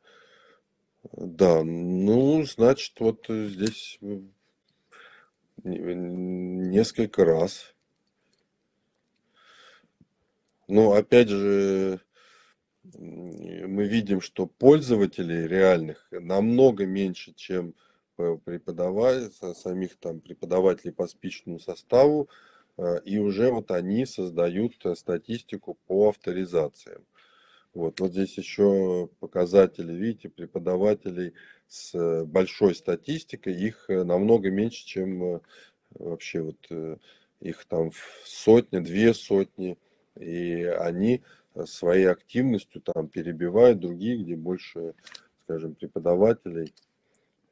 Да, ну, значит, вот здесь несколько раз. Но, опять же, мы видим, что пользователей реальных намного меньше, чем... самих там преподавателей по спичному составу, и уже вот они создают статистику по авторизациям. Вот здесь еще показатели, видите, преподавателей с большой статистикой, их намного меньше, чем вообще вот их там сотня, 2 сотни, и они своей активностью там перебивают другие, где больше, скажем, преподавателей,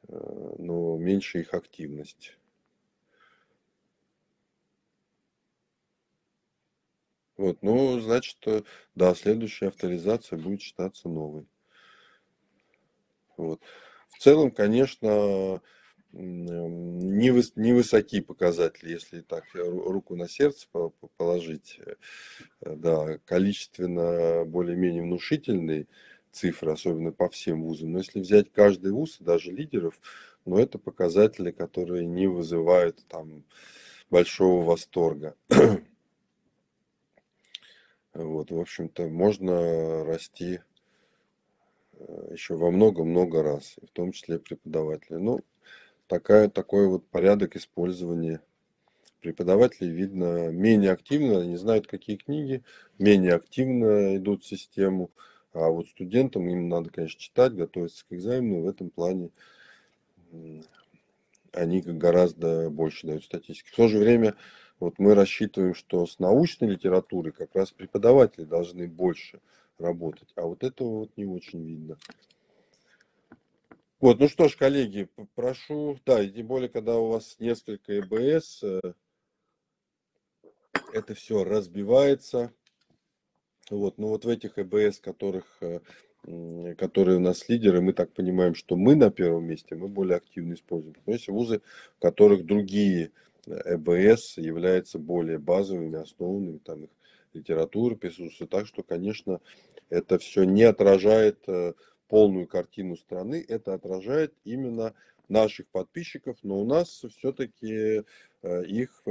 но меньше их активность. Вот, ну, значит, да, следующая авторизация будет считаться новой. Вот. В целом, конечно, невысокие показатели, если так руку на сердце положить, да, количественно более-менее внушительные. цифры, особенно по всем вузам. Но если взять каждый вуз, даже лидеров, но это показатели, которые не вызывают там большого восторга. Вот, в общем-то, можно расти еще во много-много раз, в том числе преподаватели. Ну, такой вот порядок использования преподавателей видно менее активно, они знают, какие книги, менее активно идут в систему. А вот студентам, им надо, конечно, читать, готовиться к экзамену, в этом плане они гораздо больше дают статистики. В то же время вот мы рассчитываем, что с научной литературой как раз преподаватели должны больше работать, а вот этого вот не очень видно. Вот, ну что ж, коллеги, прошу, да, и тем более, когда у вас несколько ЭБС, это все разбивается. Вот, ну вот в этих ЭБС, которые у нас лидеры, мы так понимаем, что мы на первом месте, мы более активно используем. Но есть вузы, в которых другие ЭБС являются более базовыми, основными, там их литература присутствует. Так что, конечно, это все не отражает полную картину страны, это отражает именно наших подписчиков, но у нас все-таки их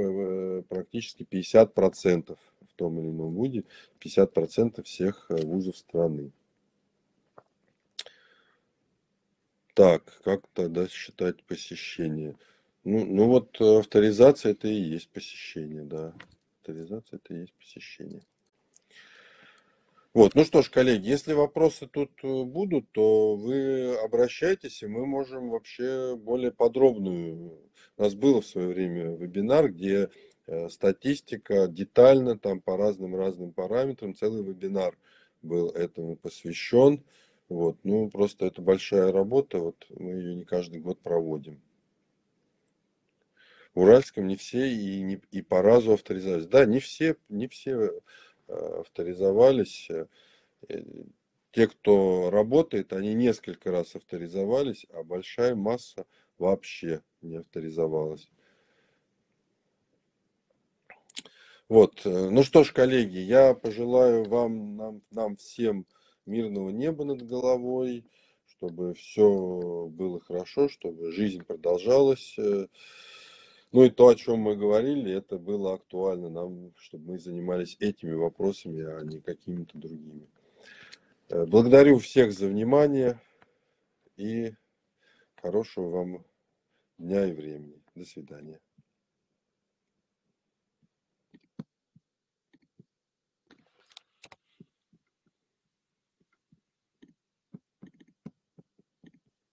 практически 50% в том или ином вузе, 50% всех вузов страны. Так, как тогда считать посещение? Ну вот авторизация это и есть посещение, да. Авторизация это и есть посещение. Вот, ну что ж, коллеги, если вопросы тут будут, то вы обращайтесь, и мы можем вообще более подробную. У нас был в свое время вебинар, где статистика детально, там по разным параметрам, целый вебинар был этому посвящен. Вот, ну просто это большая работа, вот мы ее не каждый год проводим. В Уральском не все и по разу авторизовались. Да, не все авторизовались. Те, кто работает, они несколько раз авторизовались, а большая масса вообще не авторизовалась. Вот. Ну что ж, коллеги, я пожелаю вам, нам всем мирного неба над головой, чтобы все было хорошо, чтобы жизнь продолжалась. Ну и то, о чем мы говорили, это было актуально нам, чтобы мы занимались этими вопросами, а не какими-то другими. Благодарю всех за внимание и хорошего вам дня и времени. До свидания.